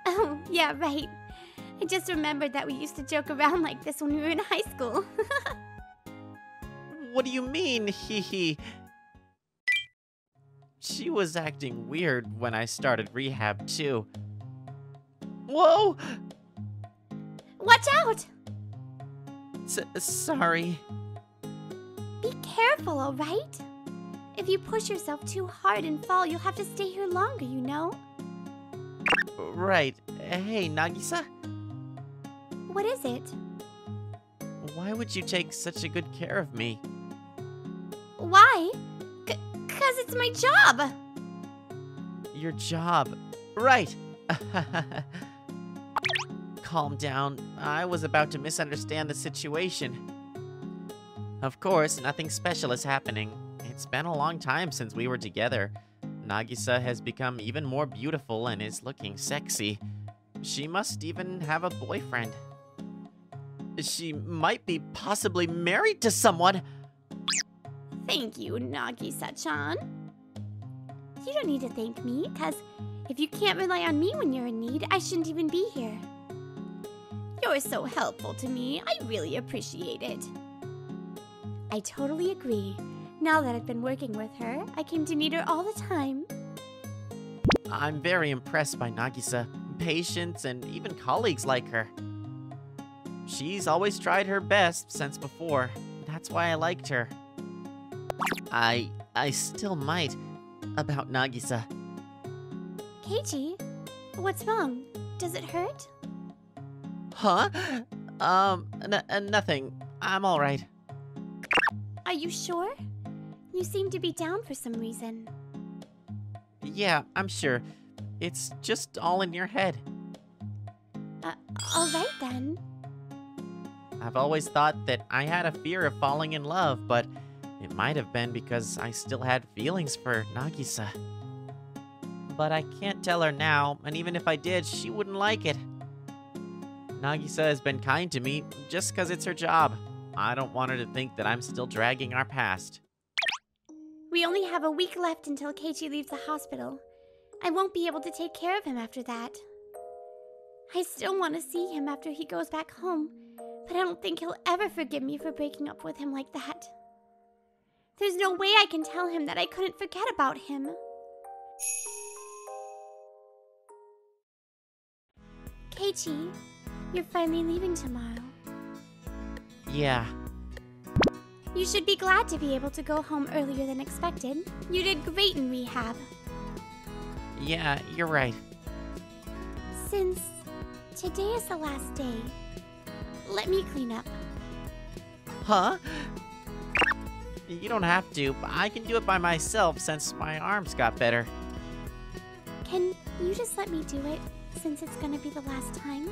Oh, yeah, right. I just remembered that we used to joke around like this when we were in high school. What do you mean, hee-hee? She was acting weird when I started rehab, too. Whoa! Watch out! S- sorry. Be careful, alright? If you push yourself too hard and fall, you'll have to stay here longer, you know? Right. Hey, Nagisa? What is it? Why would you take such a good care of me? Why? C- 'cause it's my job! Your job. Right. Calm down. I was about to misunderstand the situation. Of course, nothing special is happening. It's been a long time since we were together. Nagisa has become even more beautiful and is looking sexy. She must even have a boyfriend. She might be possibly married to someone. Thank you, Nagisa-chan. You don't need to thank me, because if you can't rely on me when you're in need, I shouldn't even be here. You're so helpful to me. I really appreciate it. I totally agree. Now that I've been working with her, I came to need her all the time. I'm very impressed by Nagisa, patients, and even colleagues like her. She's always tried her best since before. That's why I liked her. I... I still might about Nagisa. Keiichi, what's wrong? Does it hurt? Huh? Um, n nothing. I'm alright. Are you sure? You seem to be down for some reason. Yeah, I'm sure. It's just all in your head. Uh, all right then. I've always thought that I had a fear of falling in love, but it might have been because I still had feelings for Nagisa. But I can't tell her now, and even if I did, she wouldn't like it. Nagisa has been kind to me just because it's her job. I don't want her to think that I'm still dragging our past. We only have a week left until Keiichi leaves the hospital. I won't be able to take care of him after that. I still want to see him after he goes back home, but I don't think he'll ever forgive me for breaking up with him like that. There's no way I can tell him that I couldn't forget about him. Keiichi, you're finally leaving tomorrow. Yeah. You should be glad to be able to go home earlier than expected. You did great in rehab. Yeah, you're right. Since today is the last day, let me clean up. Huh? You don't have to. I can do it by myself since my arms got better. Can you just let me do it since it's gonna be the last time?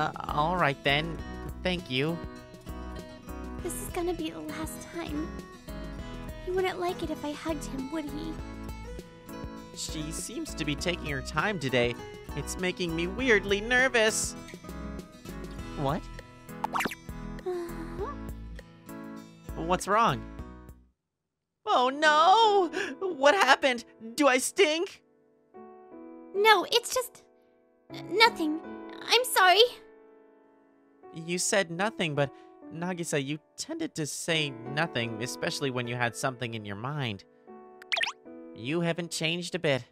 Uh, alright then. Thank you. This is gonna be the last time. He wouldn't like it if I hugged him, would he? She seems to be taking her time today. It's making me weirdly nervous. What? Uh-huh. What's wrong? Oh no! What happened? Do I stink? No, it's just... nothing. I'm sorry. You said nothing, but Nagisa, you tended to say nothing, especially when you had something in your mind. You haven't changed a bit.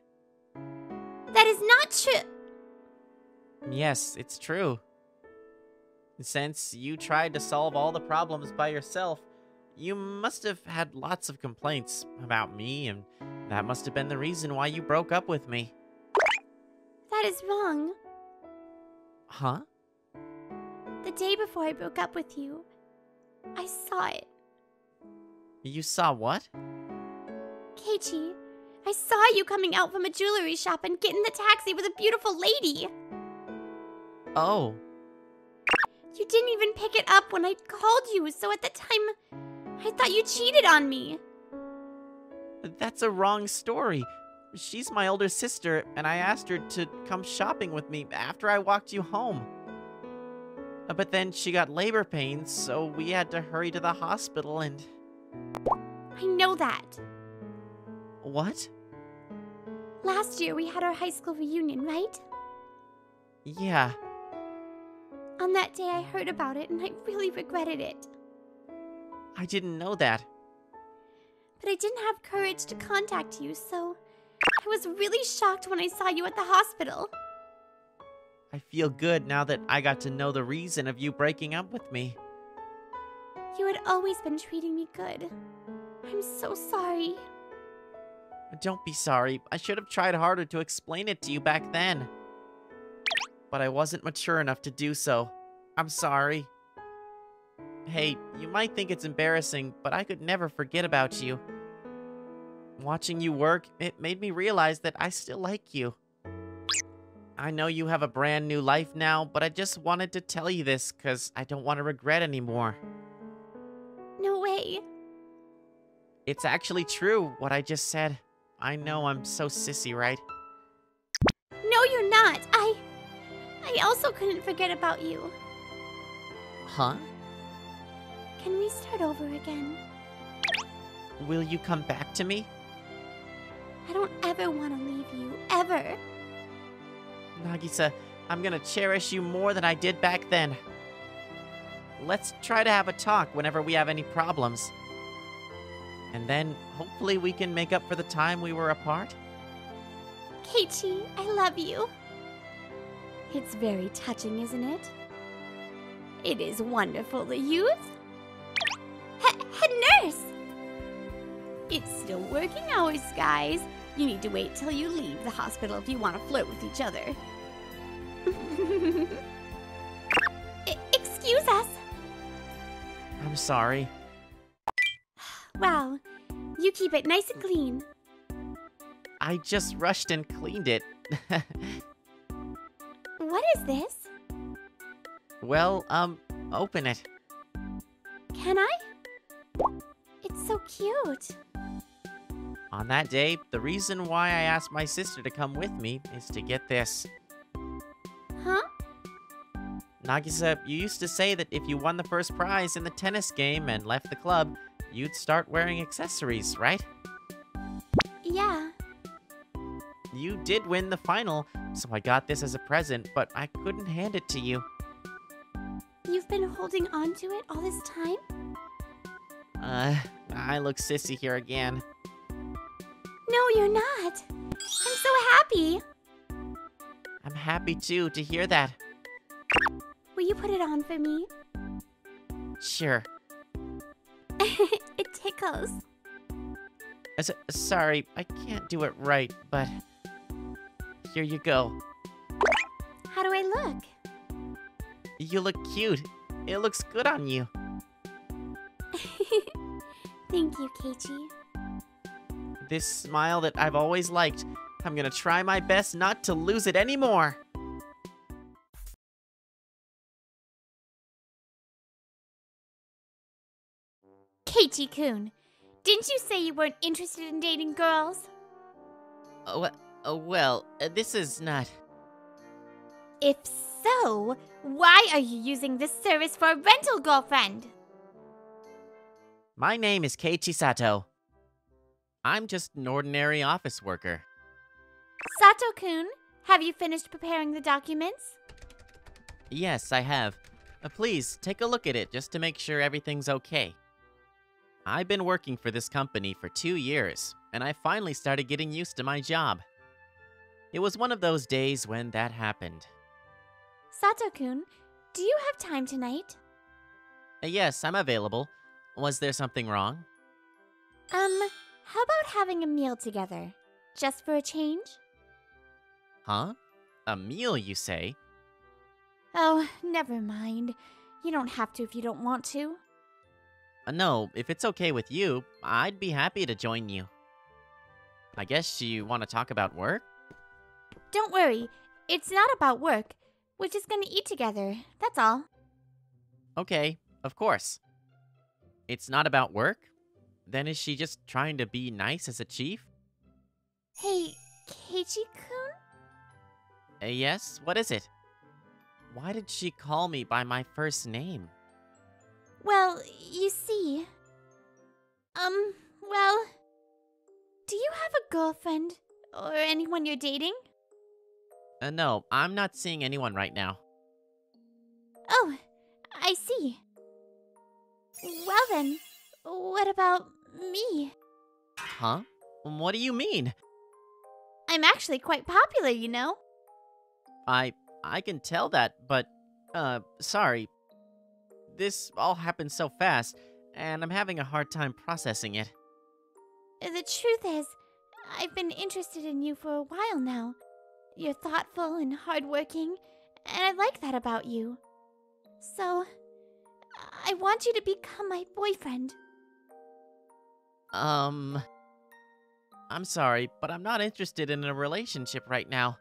That is not true. Yes, it's true. Since you tried to solve all the problems by yourself, you must have had lots of complaints about me, and that must have been the reason why you broke up with me. That is wrong. Huh? The day before I broke up with you, I saw it. You saw what? Keiichi, I saw you coming out from a jewelry shop and get in the taxi with a beautiful lady. Oh. You didn't even pick it up when I called you, so at the time, I thought you cheated on me. That's a wrong story. She's my older sister, and I asked her to come shopping with me after I walked you home. But then she got labor pains, so we had to hurry to the hospital and... I know that. What? Last year we had our high school reunion, right? Yeah. On that day I heard about it and I really regretted it. I didn't know that. But I didn't have courage to contact you, so... I was really shocked when I saw you at the hospital. I feel good now that I got to know the reason of you breaking up with me. You had always been treating me good. I'm so sorry. Don't be sorry. I should have tried harder to explain it to you back then. But I wasn't mature enough to do so. I'm sorry. Hey, you might think it's embarrassing, but I could never forget about you. Watching you work, it made me realize that I still like you. I know you have a brand new life now, but I just wanted to tell you this because I don't want to regret anymore. No way. It's actually true, what I just said. I know I'm so sissy, right? No, you're not. I... I also couldn't forget about you. Huh? Can we start over again? Will you come back to me? I don't ever want to leave you, ever. Nagisa, I'm gonna cherish you more than I did back then. Let's try to have a talk whenever we have any problems. And then, hopefully we can make up for the time we were apart. Keiichi, I love you. It's very touching, isn't it? It is wonderful to use. Head nurse! It's still working hours, guys. You need to wait till you leave the hospital if you want to flirt with each other. I- excuse us. I'm sorry. Wow, you keep it nice and clean. I just rushed and cleaned it. What is this? Well, um, open it. Can I? It's so cute. On that day, the reason why I asked my sister to come with me is to get this. Huh? Nagisa, you used to say that if you won the first prize in the tennis game and left the club, you'd start wearing accessories, right? Yeah. You did win the final, so I got this as a present, but I couldn't hand it to you. You've been holding on to it all this time? Uh, I look sissy here again. No, you're not. I'm so happy. I'm happy, too, to hear that. Will you put it on for me? Sure. It tickles. Uh, so, sorry, I can't do it right, but... Here you go. How do I look? You look cute. It looks good on you. Thank you, Keiichi. This smile that I've always liked. I'm gonna try my best not to lose it anymore. Keiichi-kun, didn't you say you weren't interested in dating girls? Oh, uh, well, uh, this is not... If so, why are you using this service for a rental girlfriend? My name is Keiichi Sato. I'm just an ordinary office worker. Sato-kun, have you finished preparing the documents? Yes, I have. Uh, please, take a look at it just to make sure everything's okay. I've been working for this company for two years, and I finally started getting used to my job. It was one of those days when that happened. Sato-kun, do you have time tonight? Uh, yes, I'm available. Was there something wrong? Um, how about having a meal together? Just for a change? Huh? A meal, you say? Oh, never mind. You don't have to if you don't want to. Uh, no, if it's okay with you, I'd be happy to join you. I guess you want to talk about work? Don't worry. It's not about work. We're just going to eat together. That's all. Okay, of course. It's not about work? Then is she just trying to be nice as a chief? Hey, Keiichi-kun? Uh, yes, what is it? Why did she call me by my first name? Well, you see... Um, well... Do you have a girlfriend? Or anyone you're dating? Uh, no, I'm not seeing anyone right now. Oh, I see. Well then, what about me? Huh? What do you mean? I'm actually quite popular, you know? I... I can tell that, but... Uh, sorry. This all happened so fast, and I'm having a hard time processing it. The truth is, I've been interested in you for a while now. You're thoughtful and hardworking, and I like that about you. So, I want you to become my boyfriend. Um... I'm sorry, but I'm not interested in a relationship right now.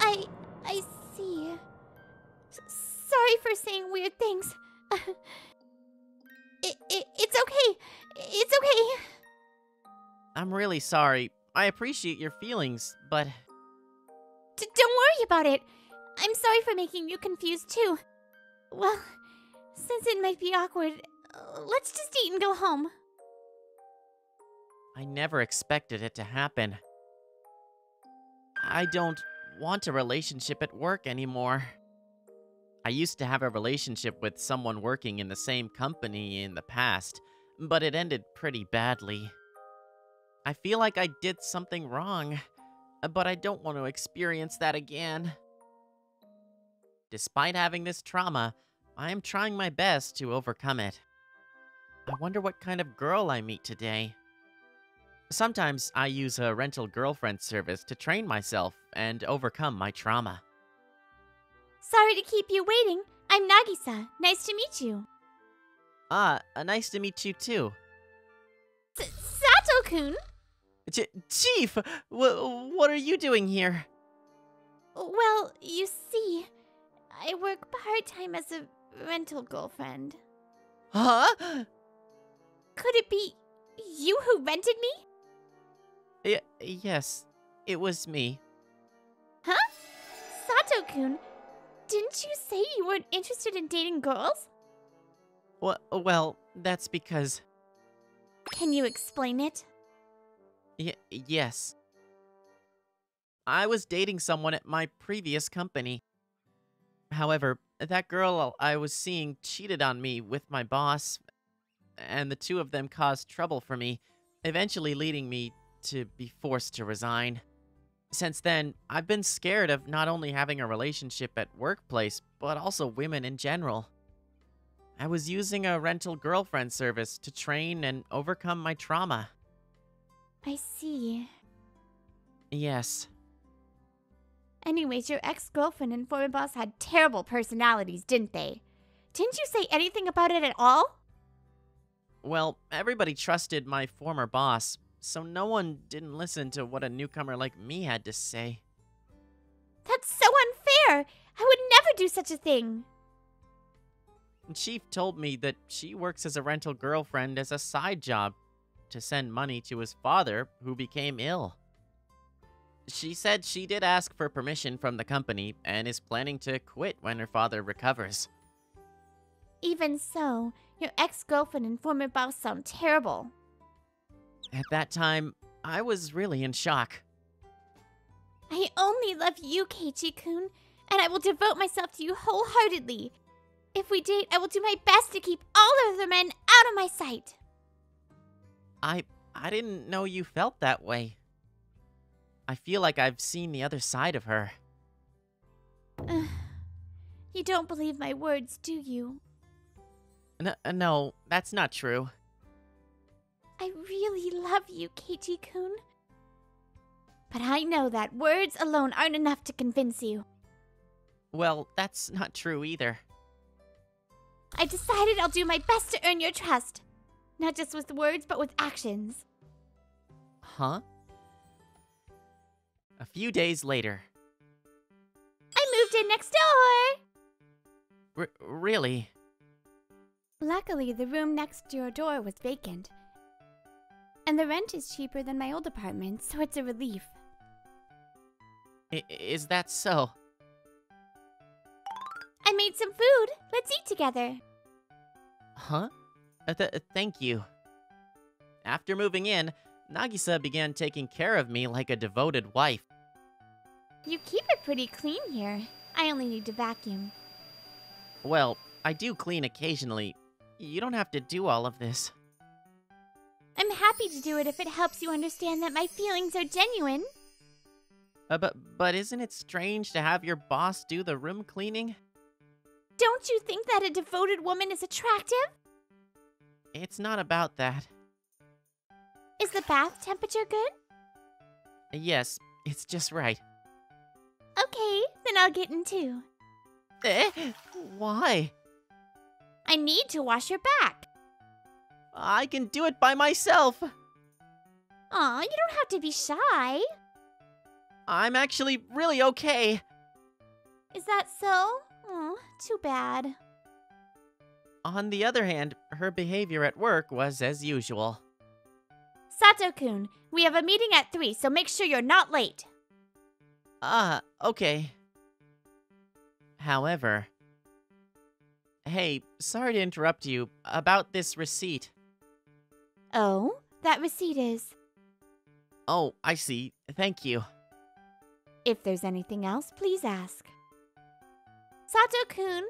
I... I see. S- sorry for saying weird things. it, it, it's okay. It's okay. I'm really sorry. I appreciate your feelings, but... D- don't worry about it. I'm sorry for making you confused, too. Well, since it might be awkward, let's just eat and go home. I never expected it to happen. I don't want a relationship at work anymore. I used to have a relationship with someone working in the same company in the past, but it ended pretty badly. I feel like I did something wrong, but I don't want to experience that again. Despite having this trauma, I am trying my best to overcome it. I wonder what kind of girl I meet today. Sometimes I use a rental girlfriend service to train myself and overcome my trauma. Sorry to keep you waiting. I'm Nagisa. Nice to meet you. Ah, uh, nice to meet you too. Sato-kun? Ch Chief, w what are you doing here? Well, you see, I work part-time as a rental girlfriend. Huh? Could it be you who rented me? Y yes, it was me. Huh? Sato-kun, didn't you say you weren't interested in dating girls? Well, well, that's because... Can you explain it? Y yes. I was dating someone at my previous company. However, that girl I was seeing cheated on me with my boss, and the two of them caused trouble for me, eventually leading me to be forced to resign. Since then, I've been scared of not only having a relationship at workplace, but also women in general. I was using a rental girlfriend service to train and overcome my trauma. I see. Yes. Anyways, your ex-girlfriend and former boss had terrible personalities, didn't they? Didn't you say anything about it at all? Well, everybody trusted my former boss, so no one didn't listen to what a newcomer like me had to say. That's so unfair! I would never do such a thing! Chief told me that she works as a rental girlfriend as a side job to send money to his father, who became ill. She said she did ask for permission from the company and is planning to quit when her father recovers. Even so, your ex-girlfriend and former boss sound terrible. At that time, I was really in shock. I only love you, Keiichi-kun, and I will devote myself to you wholeheartedly. If we date, I will do my best to keep all of the men out of my sight. I... I didn't know you felt that way. I feel like I've seen the other side of her. Uh, you don't believe my words, do you? No, no, that's not true. I really love you, Keiichi-kun. But I know that words alone aren't enough to convince you. Well, that's not true either. I decided I'll do my best to earn your trust. Not just with words, but with actions. Huh? A few days later. I moved in next door! R- really? Luckily, the room next to your door was vacant. And the rent is cheaper than my old apartment, so it's a relief. I- is that so? I made some food. Let's eat together. Huh? Uh, th thank you. After moving in, Nagisa began taking care of me like a devoted wife. You keep it pretty clean here. I only need to vacuum. Well, I do clean occasionally. You don't have to do all of this. I'm happy to do it if it helps you understand that my feelings are genuine. Uh, but, but isn't it strange to have your boss do the room cleaning? Don't you think that a devoted woman is attractive? It's not about that. Is the bath temperature good? Yes, it's just right. Okay, then I'll get in too. Eh? Why? I need to wash your back. I can do it by myself. Aw, you don't have to be shy. I'm actually really okay. Is that so? Oh, too bad. On the other hand, her behavior at work was as usual. Sato-kun, we have a meeting at three, so make sure you're not late. Ah, uh, okay. However... Hey, sorry to interrupt you, about this receipt. Oh, that receipt is... Oh, I see. Thank you. If there's anything else, please ask. Sato-kun,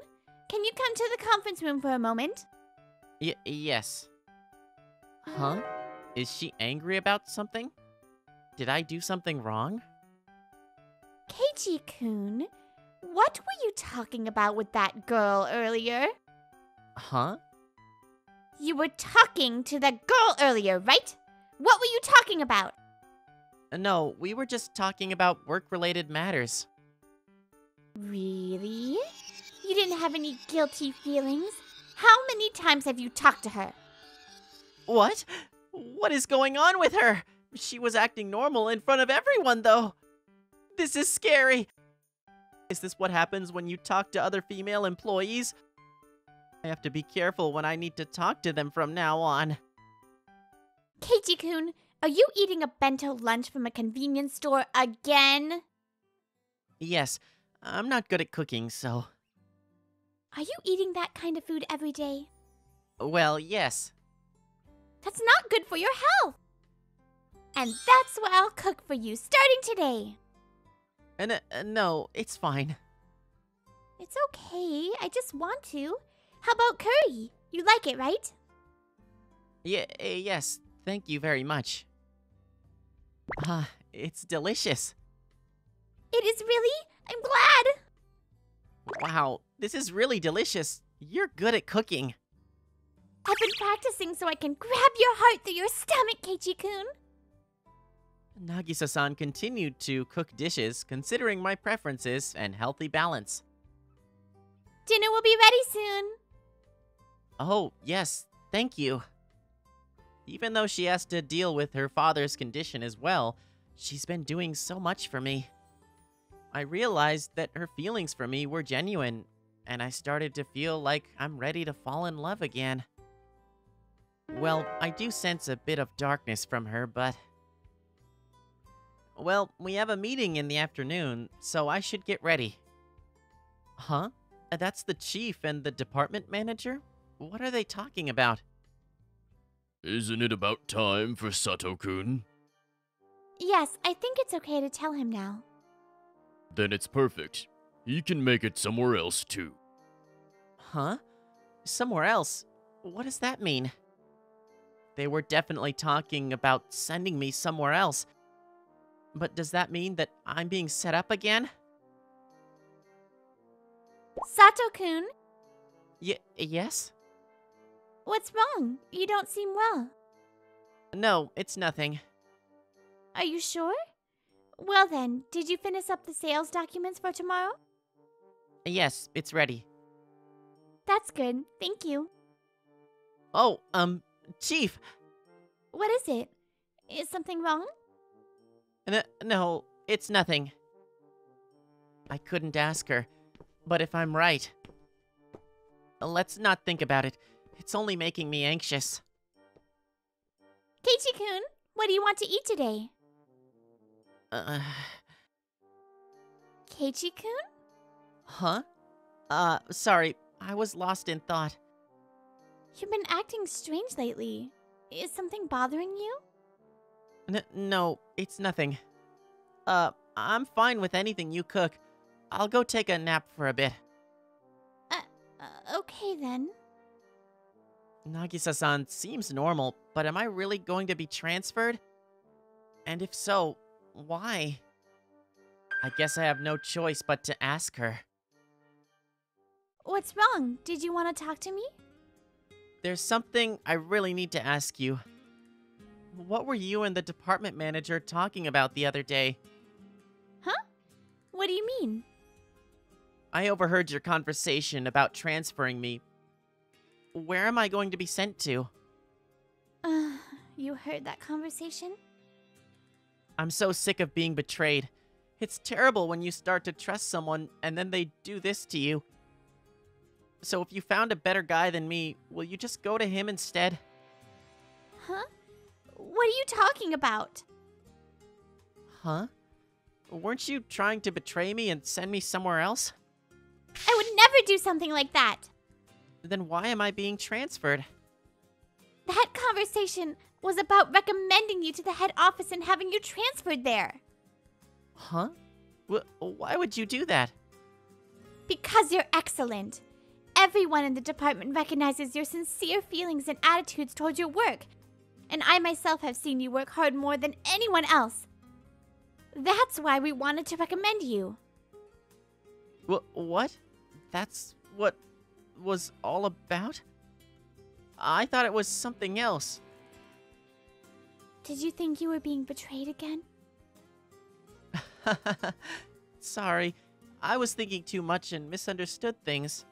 can you come to the conference room for a moment? Y- yes. Huh? Is she angry about something? Did I do something wrong? Keiichi-kun, what were you talking about with that girl earlier? Huh? You were talking to that girl earlier, right? What were you talking about? No, we were just talking about work-related matters. Really? You didn't have any guilty feelings? How many times have you talked to her? What? What is going on with her? She was acting normal in front of everyone, though. This is scary. Is this what happens when you talk to other female employees? I have to be careful when I need to talk to them from now on. Keiichi-kun, are you eating a bento lunch from a convenience store again? Yes. I'm not good at cooking, so... Are you eating that kind of food every day? Well, yes. That's not good for your health! And that's what I'll cook for you, starting today! And, uh, no, it's fine. It's okay, I just want to. How about curry? You like it, right? Yeah, yes, thank you very much. Ah, uh, it's delicious. It is really? I'm glad! Wow, this is really delicious. You're good at cooking. I've been practicing so I can grab your heart through your stomach, Keiichi-kun. Nagisa-san continued to cook dishes, considering my preferences and healthy balance. Dinner will be ready soon. Oh, yes, thank you. Even though she has to deal with her father's condition as well, she's been doing so much for me. I realized that her feelings for me were genuine, and I started to feel like I'm ready to fall in love again. Well, I do sense a bit of darkness from her, but... Well, we have a meeting in the afternoon, so I should get ready. Huh? That's the chief and the department manager? What are they talking about? Isn't it about time for Sato-kun? Yes, I think it's okay to tell him now. Then it's perfect. He can make it somewhere else, too. Huh? Somewhere else? What does that mean? They were definitely talking about sending me somewhere else. But does that mean that I'm being set up again? Sato-kun? Y- yes? What's wrong? You don't seem well. No, it's nothing. Are you sure? Well then, did you finish up the sales documents for tomorrow? Yes, it's ready. That's good, thank you. Oh, um, Chief! What is it? Is something wrong? N- no, it's nothing. I couldn't ask her, but if I'm right... Let's not think about it. It's only making me anxious. Keiichi-kun, what do you want to eat today? Uh... Keiichi-kun? Huh? Uh, sorry, I was lost in thought. You've been acting strange lately. Is something bothering you? N- no, it's nothing. Uh, I'm fine with anything you cook. I'll go take a nap for a bit. Uh, uh okay then. Nagisa-san seems normal, but am I really going to be transferred? And if so, why? I guess I have no choice but to ask her. What's wrong? Did you want to talk to me? There's something I really need to ask you. What were you and the department manager talking about the other day? Huh? What do you mean? I overheard your conversation about transferring me. Where am I going to be sent to? Uh, you heard that conversation? I'm so sick of being betrayed. It's terrible when you start to trust someone and then they do this to you. So if you found a better guy than me, will you just go to him instead? Huh? What are you talking about? Huh? Weren't you trying to betray me and send me somewhere else? I would never do something like that! Then why am I being transferred? That conversation was about recommending you to the head office and having you transferred there. Huh? W- why would you do that? Because you're excellent. Everyone in the department recognizes your sincere feelings and attitudes towards your work. And I myself have seen you work hard more than anyone else. That's why we wanted to recommend you. W- what? That's what... was all about? I thought it was something else. Did you think you were being betrayed again? Sorry, I was thinking too much and misunderstood things.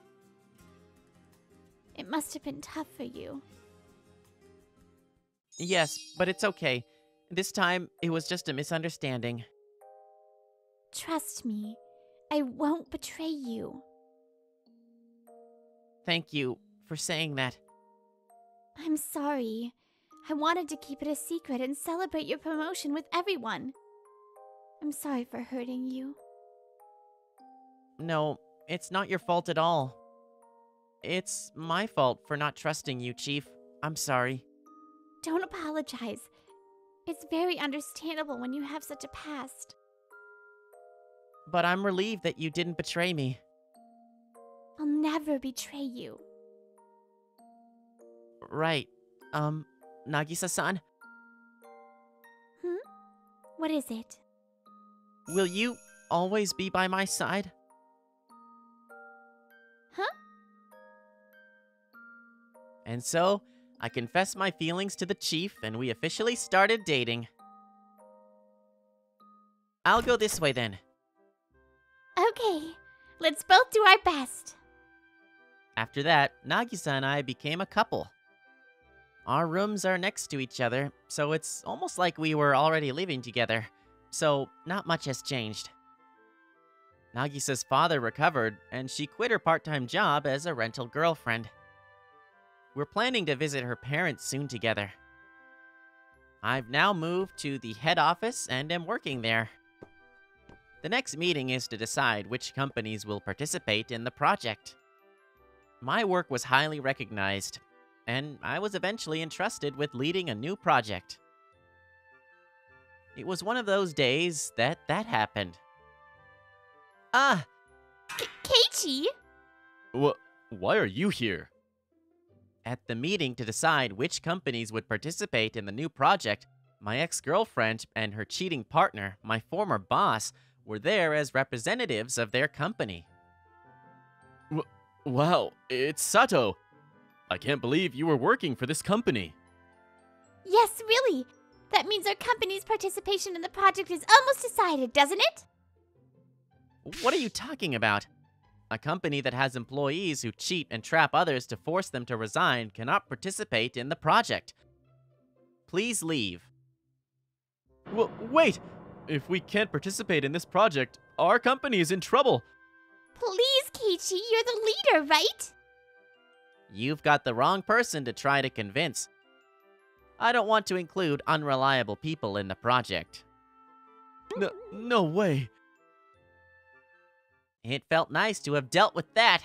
It must have been tough for you. Yes, but it's okay. This time, it was just a misunderstanding. Trust me, I won't betray you. Thank you for saying that. I'm sorry. I wanted to keep it a secret and celebrate your promotion with everyone. I'm sorry for hurting you. No, it's not your fault at all. It's my fault for not trusting you, Chief. I'm sorry. Don't apologize. It's very understandable when you have such a past. But I'm relieved that you didn't betray me. I'll never betray you. Right. Um, Nagisa-san? Hmm? What is it? Will you always be by my side? Huh? And so, I confessed my feelings to the chief and we officially started dating. I'll go this way then. Okay. Let's both do our best. After that, Nagisa and I became a couple. Our rooms are next to each other, so it's almost like we were already living together, so not much has changed. Nagisa's father recovered, and she quit her part-time job as a rental girlfriend. We're planning to visit her parents soon together. I've now moved to the head office and am working there. The next meeting is to decide which companies will participate in the project. My work was highly recognized, and I was eventually entrusted with leading a new project. It was one of those days that that happened. Ah! Keiichi? Wh why are you here? At the meeting to decide which companies would participate in the new project, my ex-girlfriend and her cheating partner, my former boss, were there as representatives of their company. W wow, it's Sato. I can't believe you were working for this company. Yes, really. That means our company's participation in the project is almost decided, doesn't it? What are you talking about? A company that has employees who cheat and trap others to force them to resign cannot participate in the project. Please leave. W- wait! If we can't participate in this project, our company is in trouble! Please, Keiichi, you're the leader, right? You've got the wrong person to try to convince. I don't want to include unreliable people in the project. No, no way. It felt nice to have dealt with that.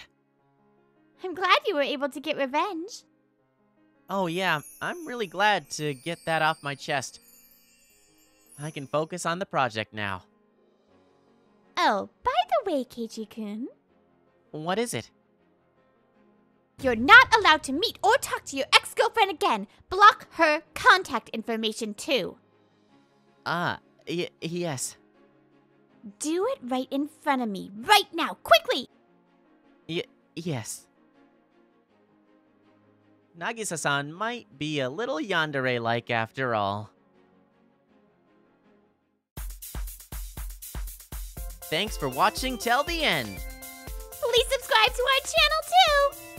I'm glad you were able to get revenge. Oh yeah, I'm really glad to get that off my chest. I can focus on the project now. Oh, by the way, Keiichi-kun. What is it? You're not allowed to meet or talk to your ex-girlfriend again. Block her contact information, too. Ah, y yes. Do it right in front of me, right now, quickly! Y yes. Nagisa-san might be a little yandere-like after all. Thanks for watching till the end. Please subscribe to our channel, too!